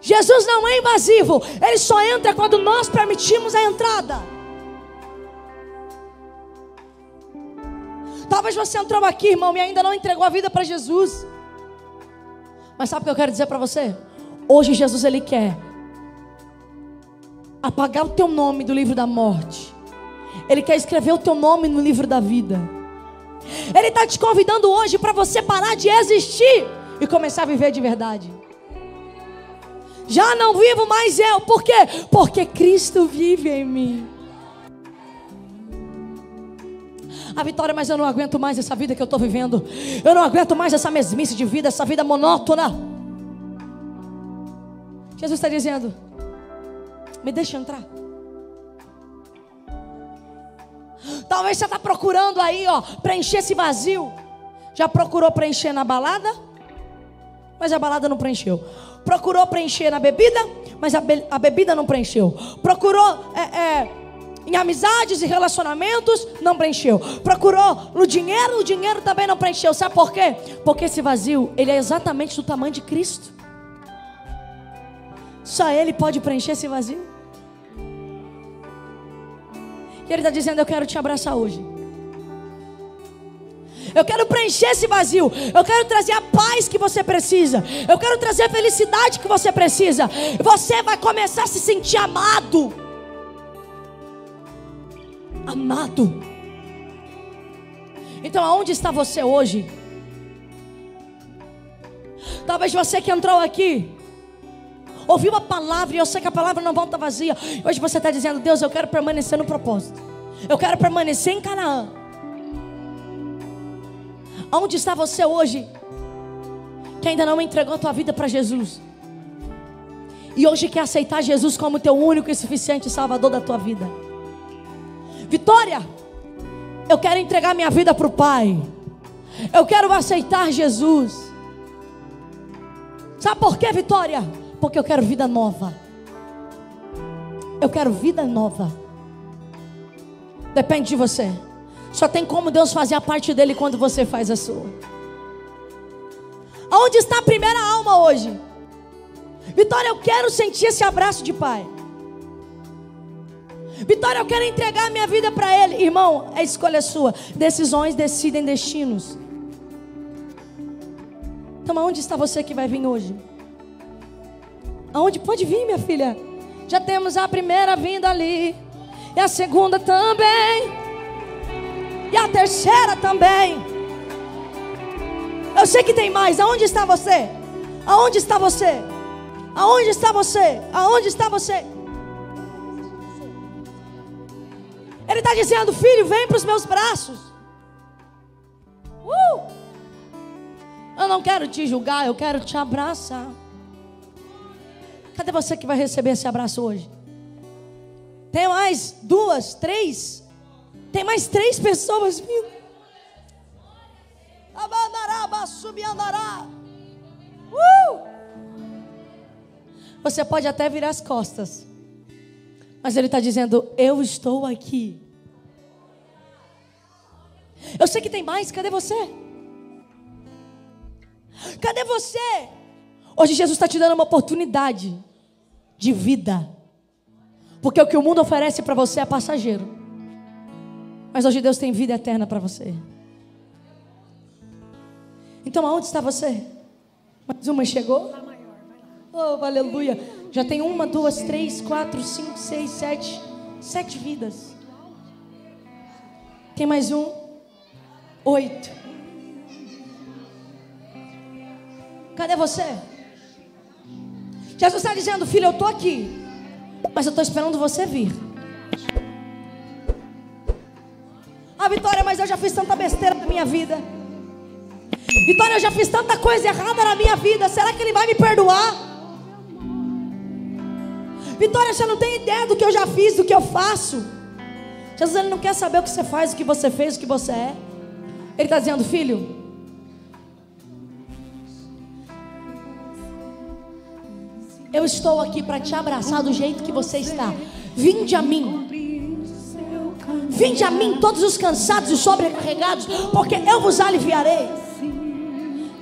Jesus não é invasivo, ele só entra quando nós permitimos a entrada. Talvez você entrou aqui, irmão, e ainda não entregou a vida para Jesus. Mas sabe o que eu quero dizer para você? Hoje Jesus, ele quer apagar o teu nome do livro da morte. Ele quer escrever o teu nome no livro da vida. Ele está te convidando hoje para você parar de existir e começar a viver de verdade. Já não vivo mais eu. Por quê? Porque Cristo vive em mim. Ah, Vitória, mas eu não aguento mais essa vida que eu estou vivendo. Eu não aguento mais essa mesmice de vida, essa vida monótona. Jesus está dizendo: me deixa entrar. Talvez você está procurando aí, ó, preencher esse vazio. Já procurou preencher na balada, mas a balada não preencheu. Procurou preencher na bebida, mas a bebida não preencheu. Procurou em amizades e relacionamentos, não preencheu. Procurou no dinheiro, o dinheiro também não preencheu. Sabe por quê? Porque esse vazio, ele é exatamente do tamanho de Cristo. Só Ele pode preencher esse vazio. E Ele está dizendo: eu quero te abraçar hoje. Eu quero preencher esse vazio. Eu quero trazer a paz que você precisa. Eu quero trazer a felicidade que você precisa. Você vai começar a se sentir amado. Amado. Então, aonde está você hoje? Talvez você que entrou aqui ouviu a palavra, e eu sei que a palavra não volta vazia. Hoje você está dizendo: Deus, eu quero permanecer no propósito. Eu quero permanecer em Canaã. Aonde está você hoje que ainda não entregou a tua vida para Jesus e hoje quer aceitar Jesus como teu único e suficiente Salvador da tua vida? Vitória, eu quero entregar minha vida para o Pai. Eu quero aceitar Jesus. Sabe por quê, Vitória? Porque eu quero vida nova. Eu quero vida nova. Depende de você. Só tem como Deus fazer a parte dele quando você faz a sua. Aonde está a primeira alma hoje? Vitória, eu quero sentir esse abraço de Pai. Vitória, eu quero entregar minha vida para Ele. Irmão, a escolha é sua. Decisões decidem destinos. Então, aonde está você que vai vir hoje? Aonde pode vir, minha filha? Já temos a primeira vinda ali, e a segunda também, e a terceira também. Eu sei que tem mais. Aonde está você? Aonde está você? Aonde está você? Aonde está você? Ele está dizendo: filho, vem para os meus braços. Eu não quero te julgar, eu quero te abraçar. Cadê você que vai receber esse abraço hoje? Tem mais duas, três? Tem mais três pessoas vindo. Você pode até virar as costas, mas Ele está dizendo: eu estou aqui. Eu sei que tem mais. Cadê você? Cadê você? Hoje Jesus está te dando uma oportunidade de vida. Porque o que o mundo oferece para você é passageiro. Mas hoje Deus tem vida eterna para você. Então, aonde está você? Mais uma chegou? Oh, aleluia. Já tem uma, duas, três, quatro, cinco, seis, sete. Sete vidas. Tem mais um? 8. Cadê você? Jesus está dizendo: filho, eu estou aqui, mas eu estou esperando você vir. Ah, Vitória, mas eu já fiz tanta besteira na minha vida. Vitória, eu já fiz tanta coisa errada na minha vida. Será que Ele vai me perdoar? Vitória, você não tem ideia do que eu já fiz, do que eu faço. Jesus, Ele não quer saber o que você faz, o que você fez, o que você é. Ele está dizendo: filho, eu estou aqui para te abraçar do jeito que você está. Vinde a mim. Vinde a mim todos os cansados e sobrecarregados, porque eu vos aliviarei.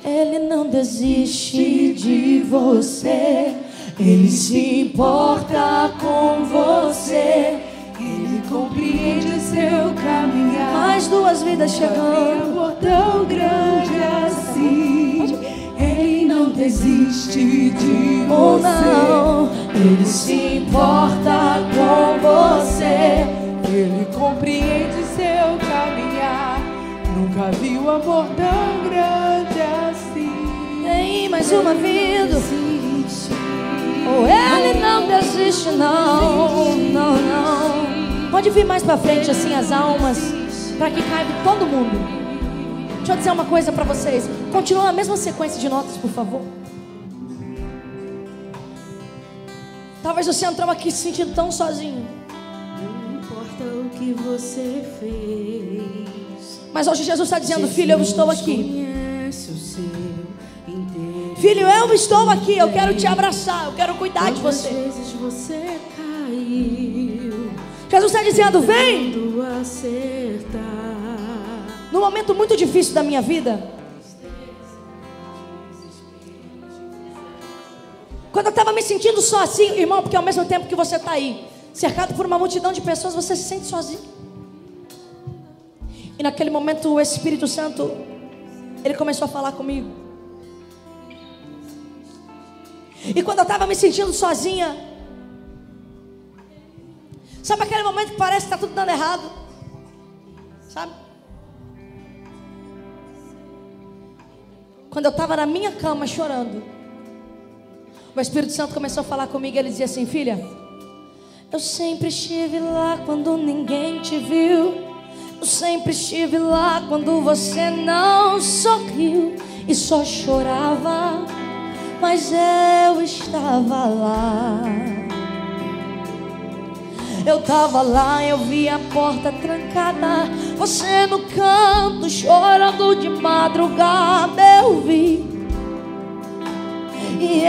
Ele não desiste de você. Ele se importa com você. Ele compreende seu caminhar. Mais duas vidas chegando. Amor tão grande assim. Ele não desiste de você. Ele se importa com amor tão grande assim. Tem mais uma vindo. Oh, ele não desiste, não, não, não. Pode vir mais pra frente assim as almas, pra que caiba todo mundo. Deixa eu dizer uma coisa pra vocês. Continua a mesma sequência de notas, por favor. Talvez você entrou aqui se sentindo tão sozinho. Não importa o que você fez. Mas hoje Jesus está dizendo, filho, eu estou aqui. Filho, eu estou aqui. Eu quero te abraçar. Eu quero cuidar de você. Jesus está dizendo, vem. Num momento muito difícil da minha vida, quando eu estava me sentindo só assim, irmão, porque ao mesmo tempo que você está aí, cercado por uma multidão de pessoas, você se sente sozinho. E naquele momento o Espírito Santo, ele começou a falar comigo. E quando eu estava me sentindo sozinha, sabe aquele momento que parece que está tudo dando errado? Sabe? Quando eu estava na minha cama chorando, o Espírito Santo começou a falar comigo e ele dizia assim, filha, eu sempre estive lá quando ninguém te viu. Eu sempre estive lá quando você não sorriu e só chorava, mas eu estava lá. Eu estava lá, eu vi a porta trancada, você no canto chorando de madrugada, eu vi. E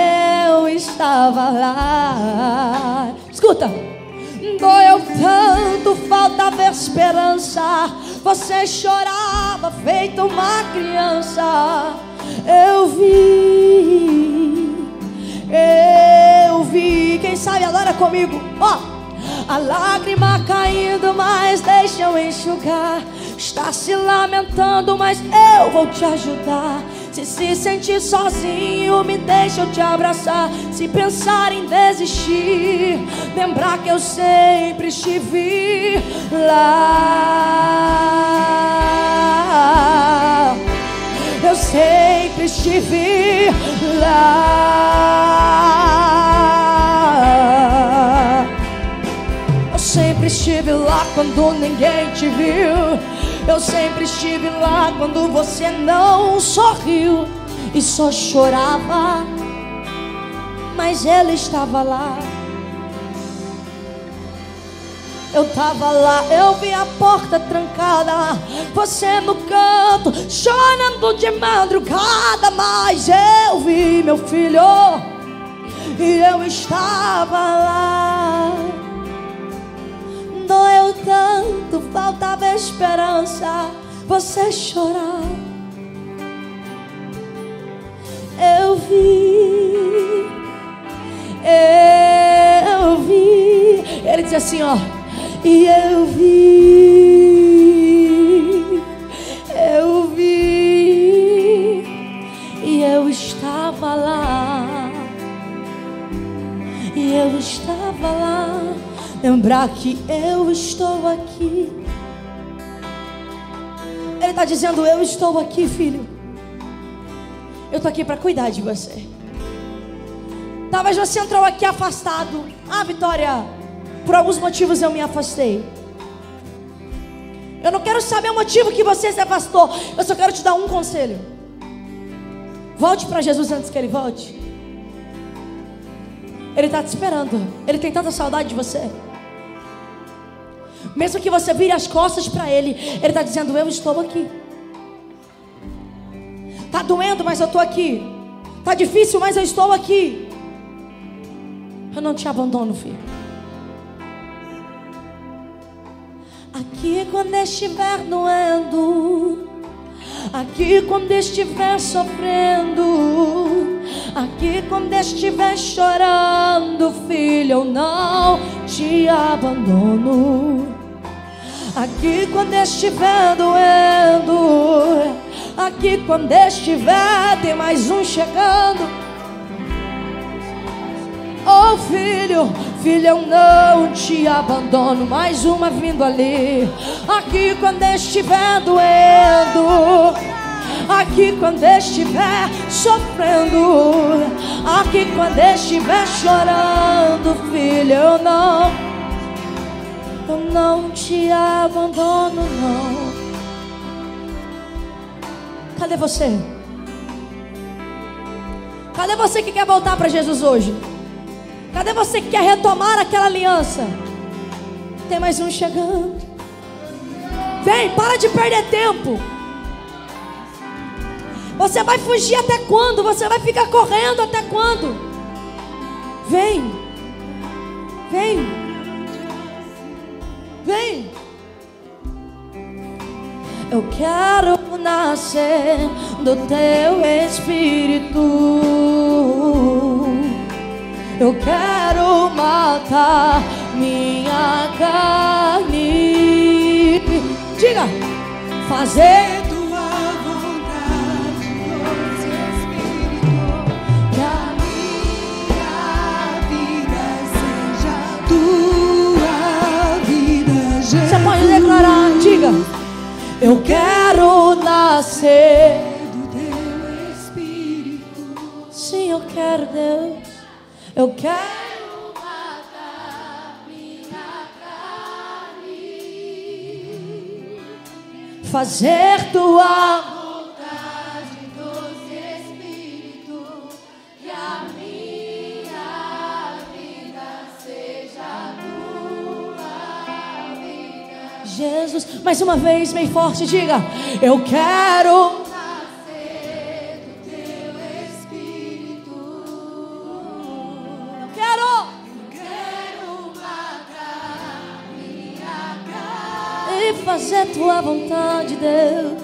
eu estava lá. Escuta. Doeu tanto, faltava esperança. Você chorava feito uma criança. Eu vi. Eu vi. Quem sabe agora comigo? Ó, a lágrima caindo, mas deixa eu enxugar. Está se lamentando, mas eu vou te ajudar. Se sentir sozinho, me deixa eu te abraçar. Se pensar em desistir, lembrar que eu sempre estive lá. Eu sempre estive lá. Eu sempre estive lá quando ninguém te viu. Eu sempre estive lá quando você não sorriu e só chorava, mas ela estava lá. Eu tava lá, eu vi a porta trancada, você no canto chorando de madrugada, mas eu vi, meu filho, e eu estava lá. Doeu tanto, faltava esperança, você chorar. Eu vi, eu vi. Ele diz assim, ó. E eu vi, eu vi. E eu estava lá. E eu estava lá. Lembrar que eu estou aqui. Ele está dizendo, eu estou aqui, filho. Eu estou aqui para cuidar de você. Talvez você entrou aqui afastado. Ah, Vitória, por alguns motivos eu me afastei. Eu não quero saber o motivo que você se afastou. Eu só quero te dar um conselho. Volte para Jesus antes que Ele volte. Ele está te esperando. Ele tem tanta saudade de você. Mesmo que você vire as costas para Ele, Ele está dizendo, eu estou aqui. Está doendo, mas eu estou aqui. Está difícil, mas eu estou aqui. Eu não te abandono, filho. Aqui quando estiver doendo, aqui quando estiver sofrendo, aqui quando estiver chorando, filho, eu não te abandono. Aqui quando estiver doendo, aqui quando estiver, tem mais um chegando. Oh filho, filho, eu não te abandono. Mais uma vindo ali. Aqui quando estiver doendo, aqui quando estiver sofrendo, aqui quando estiver chorando, filho, eu não te abandono, não. Cadê você? Cadê você que quer voltar para Jesus hoje? Cadê você que quer retomar aquela aliança? Tem mais um chegando. Vem, para de perder tempo. Você vai fugir até quando? Você vai ficar correndo até quando? Vem. Vem. Vem. Eu quero nascer do teu Espírito. Eu quero matar minha carne. Diga, fazer tua vontade, doce Espírito, que a minha vida seja tua vida, Jesus. Você pode declarar, diga, eu quero nascer do teu Espírito. Sim, eu quero, Deus. Eu quero matar minha carne, fazer tua vontade, doce Espírito, que a minha vida seja tua vida. Jesus, mais uma vez, bem forte, diga, eu quero. Fazer tua vontade, Deus.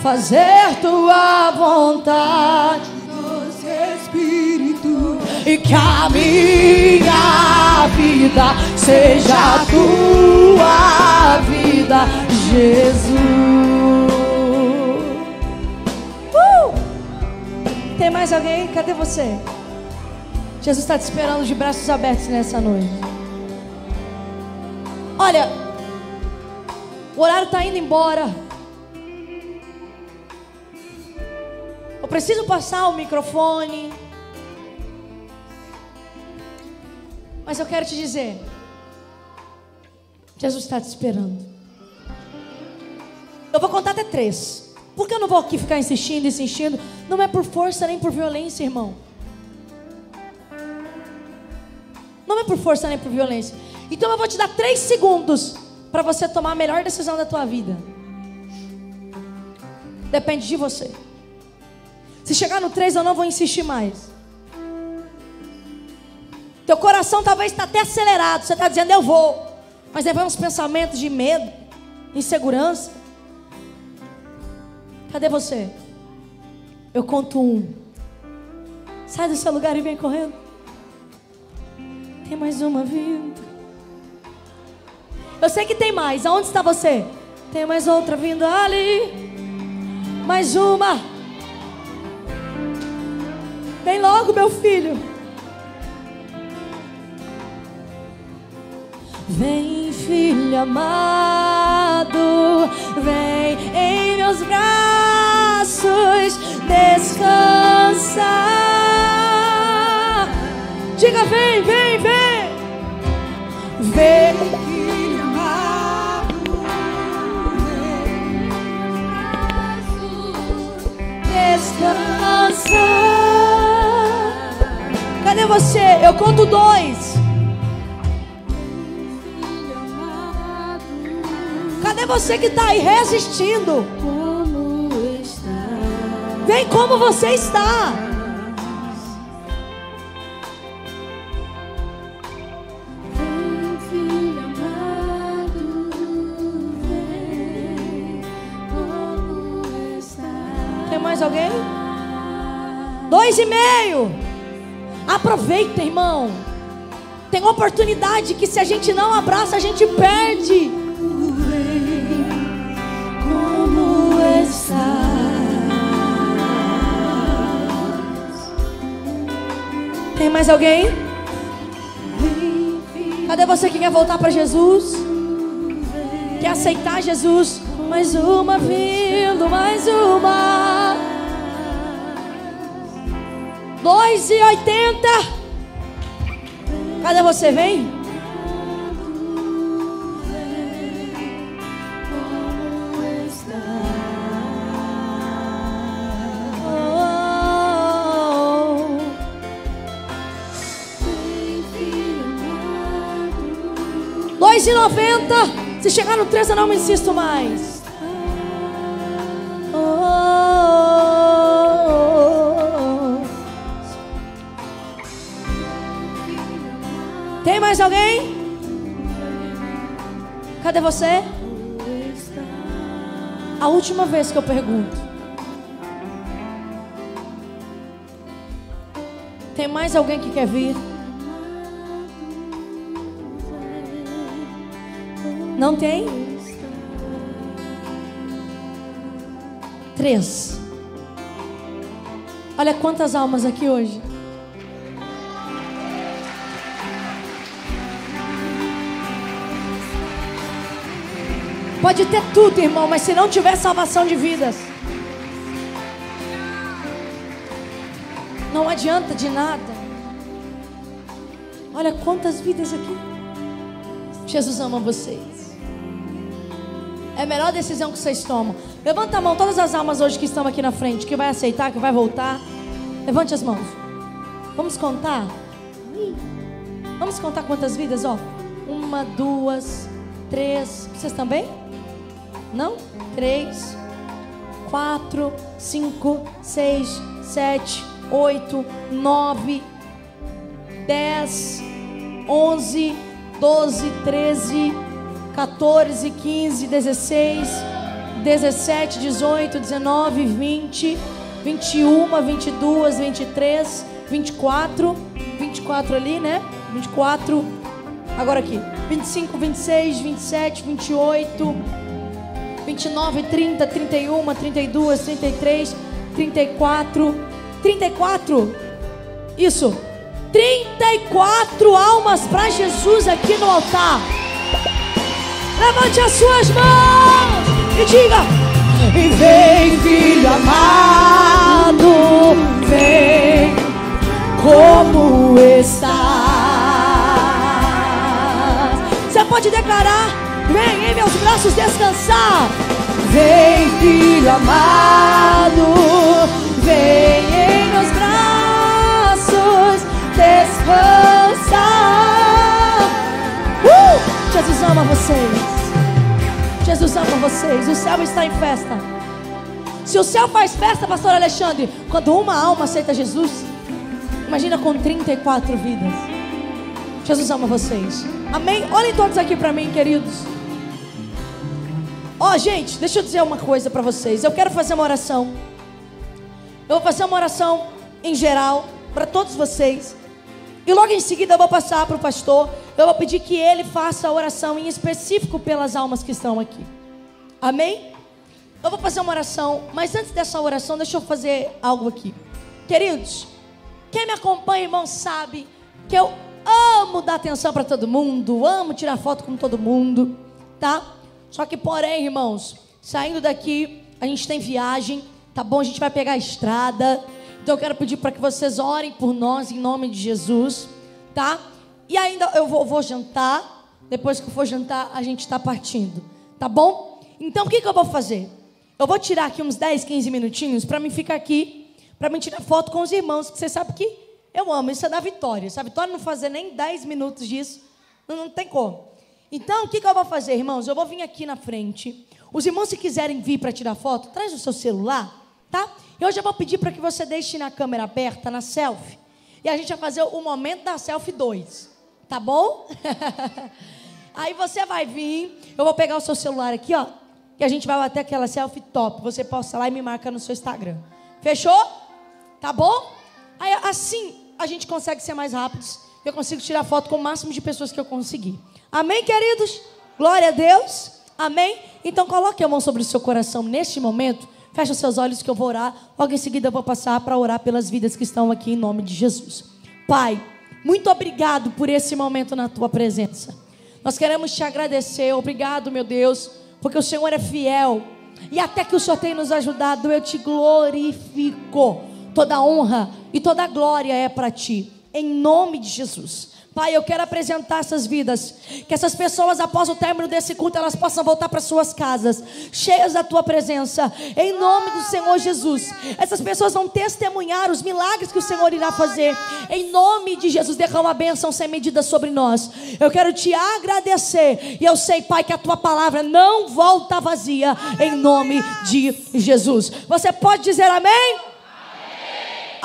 Fazer tua vontade, doce Espírito, e que a minha vida seja tua vida, Jesus. Tem mais alguém? Cadê você? Jesus está te esperando de braços abertos nessa noite. Olha, o horário está indo embora. Eu preciso passar o microfone. Mas eu quero te dizer, Jesus está te esperando. Eu vou contar até 3. Porque eu não vou aqui ficar insistindo, insistindo. Não é por força nem por violência, irmão. Não é por força nem por violência. Então eu vou te dar 3 segundos. Para você tomar a melhor decisão da tua vida. Depende de você. Se chegar no 3, eu não vou insistir mais. Teu coração talvez está até acelerado. Você está dizendo, eu vou. Mas aí vem uns pensamentos de medo, insegurança. Cadê você? Eu conto 1. Sai do seu lugar e vem correndo. Tem mais uma vindo. Eu sei que tem mais. Aonde está você? Tem mais outra vindo ali. Mais uma. Vem logo, meu filho. Vem, filho amado. Vem em meus braços descansar. Diga, vem, vem, vem. Vem. Descansar. Cadê você? Eu conto 2. Cadê você que está aí resistindo? Vem como você está. Alguém? 2,5. Aproveita, irmão. Tem oportunidade que se a gente não abraça, a gente perde. Como estás? Tem mais alguém? Cadê você que quer voltar para Jesus? Quer aceitar Jesus? Mais uma vindo, mais uma. 2,80. Cadê você? Vem. R$2,90. Se chegar no 3 eu não me insisto mais. Tem mais alguém? Cadê você? A última vez que eu pergunto. Tem mais alguém que quer vir? Não tem? 3. Olha quantas almas aqui hoje. Pode ter tudo, irmão, mas se não tiver salvação de vidas, não adianta de nada. Olha quantas vidas aqui. Jesus ama vocês. É a melhor decisão que vocês tomam. Levanta a mão, todas as almas hoje que estão aqui na frente, que vai aceitar, que vai voltar. Levante as mãos. Vamos contar? Vamos contar quantas vidas, ó. 1, 2, 3. Vocês também? Não? 3, 4, 5, 6, 7, 8, 9, 10, 11, 12, 13, 14, 15, 16, 17, 18, 19, 20, 21, 22, 23, 24 ali, né? 24, agora aqui, 25, 26, 27, 28, 29, 30, 31, 32, 33, 34, 34, isso, 34 almas para Jesus aqui no altar. Levante as suas mãos e diga: e vem, filho amado, vem como estás. Você pode declarar: vem em meus braços descansar. Vem, filho amado, vem em meus braços descansar. Jesus ama vocês. Jesus ama vocês. O céu está em festa. Se o céu faz festa, pastor Alexandre, quando uma alma aceita Jesus, imagina com 34 vidas. Jesus ama vocês. Amém? Olhem todos aqui para mim, queridos. Ó, gente, deixa eu dizer uma coisa para vocês. Eu quero fazer uma oração. Eu vou fazer uma oração em geral para todos vocês. E logo em seguida eu vou passar para o pastor. Eu vou pedir que ele faça a oração em específico pelas almas que estão aqui. Amém? Eu vou fazer uma oração, mas antes dessa oração, deixa eu fazer algo aqui. Queridos, quem me acompanha, irmão, sabe que eu amo dar atenção para todo mundo, amo tirar foto com todo mundo, tá? Só que, porém, irmãos, saindo daqui, a gente tem viagem, tá bom? A gente vai pegar a estrada. Então eu quero pedir para que vocês orem por nós em nome de Jesus, tá? E ainda eu vou jantar. Depois que eu for jantar, a gente está partindo, tá bom? Então o que eu vou fazer? Eu vou tirar aqui uns 10, 15 minutinhos para mim ficar aqui, para mim tirar foto com os irmãos, que você sabe que eu amo, isso é da Vitória. Se a Vitória não fazer nem 10 minutos disso, não tem como. Então o que eu vou fazer, irmãos? Eu vou vir aqui na frente. Os irmãos, se quiserem vir para tirar foto, traz o seu celular, tá? E hoje eu vou pedir para que você deixe na câmera aberta, na selfie. E a gente vai fazer o momento da selfie 2. Tá bom? Aí você vai vir, eu vou pegar o seu celular aqui, ó. E a gente vai bater aquela selfie top. Você posta lá e me marca no seu Instagram. Fechou? Tá bom? Aí, assim a gente consegue ser mais rápidos. Eu consigo tirar foto com o máximo de pessoas que eu conseguir. Amém, queridos? Glória a Deus. Amém? Então coloque a mão sobre o seu coração neste momento. Fecha os seus olhos que eu vou orar. Logo em seguida eu vou passar para orar pelas vidas que estão aqui em nome de Jesus. Pai, Muito obrigado por esse momento na tua presença. Nós queremos te agradecer. Obrigado, meu Deus, porque o Senhor é fiel. E até que o Senhor tem nos ajudado, eu te glorifico. Toda honra e toda glória é para ti. Em nome de Jesus. Pai, eu quero apresentar essas vidas. Que essas pessoas, após o término desse culto, elas possam voltar para suas casas, cheias da tua presença. Em nome do Senhor Jesus. Essas pessoas vão testemunhar os milagres que o Senhor irá fazer. Em nome de Jesus, derrama a bênção sem medida sobre nós. Eu quero te agradecer. E eu sei, Pai, que a tua palavra não volta vazia. Em nome de Jesus. Você pode dizer amém? Amém.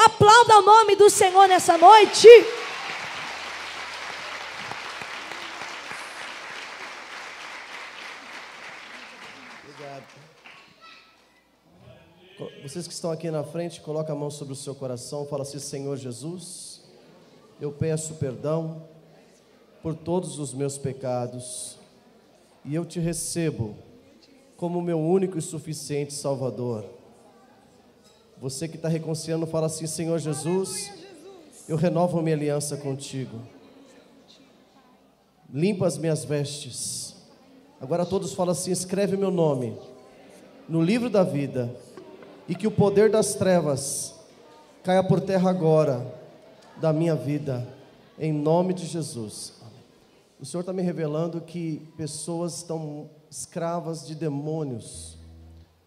Aplauda o nome do Senhor nessa noite. Vocês que estão aqui na frente, coloca a mão sobre o seu coração, fala assim: Senhor Jesus, eu peço perdão por todos os meus pecados e eu te recebo como meu único e suficiente Salvador. Você que está reconciliando, fala assim: Senhor Jesus, eu renovo minha aliança contigo, limpa as minhas vestes. Agora todos falam assim: escreve meu nome no livro da vida e que o poder das trevas caia por terra agora da minha vida, em nome de Jesus. O Senhor está me revelando que pessoas estão escravas de demônios.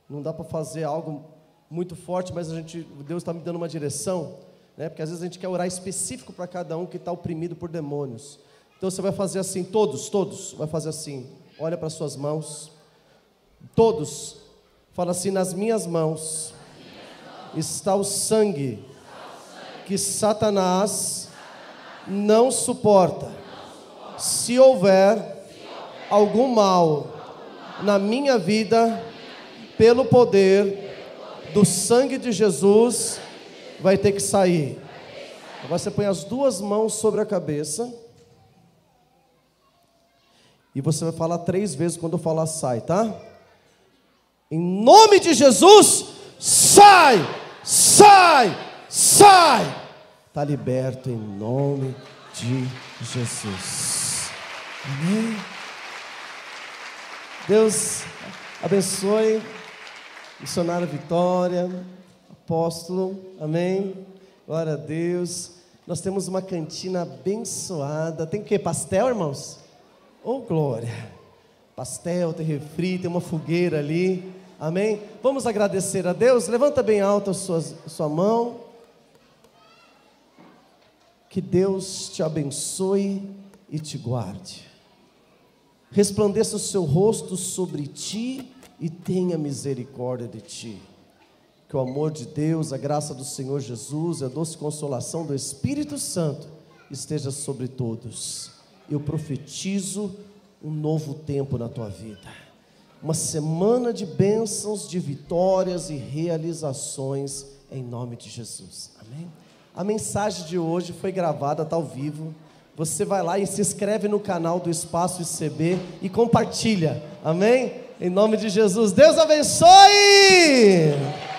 Não dá para fazer algo muito forte, mas Deus está me dando uma direção, né? Porque às vezes a gente quer orar específico para cada um que está oprimido por demônios. Então você vai fazer assim, todos, vai fazer assim, olha para suas mãos, todos. Fala assim: nas minhas mãos está o sangue que Satanás não suporta. Se houver algum mal na minha vida, pelo poder do sangue de Jesus, vai ter que sair. Agora você põe as duas mãos sobre a cabeça e você vai falar 3 vezes quando eu falar sai, tá? Em nome de Jesus, sai, sai, sai. Está liberto em nome de Jesus. Amém. Deus abençoe missionário Vitória, apóstolo, amém. Glória a Deus. Nós temos uma cantina abençoada. Tem o quê? Pastel, irmãos? Oh, glória. Pastel, tem refri, tem uma fogueira ali, amém? Vamos agradecer a Deus. Levanta bem alta a sua mão. Que Deus te abençoe e te guarde, resplandeça o seu rosto sobre ti e tenha misericórdia de ti. Que o amor de Deus, a graça do Senhor Jesus, a doce consolação do Espírito Santo esteja sobre todos. Eu profetizo um novo tempo na tua vida, uma semana de bênçãos, de vitórias e realizações, em nome de Jesus, amém? A mensagem de hoje foi gravada, está ao vivo. Você vai lá e se inscreve no canal do Espaço ICB e compartilha, amém? Em nome de Jesus, Deus abençoe!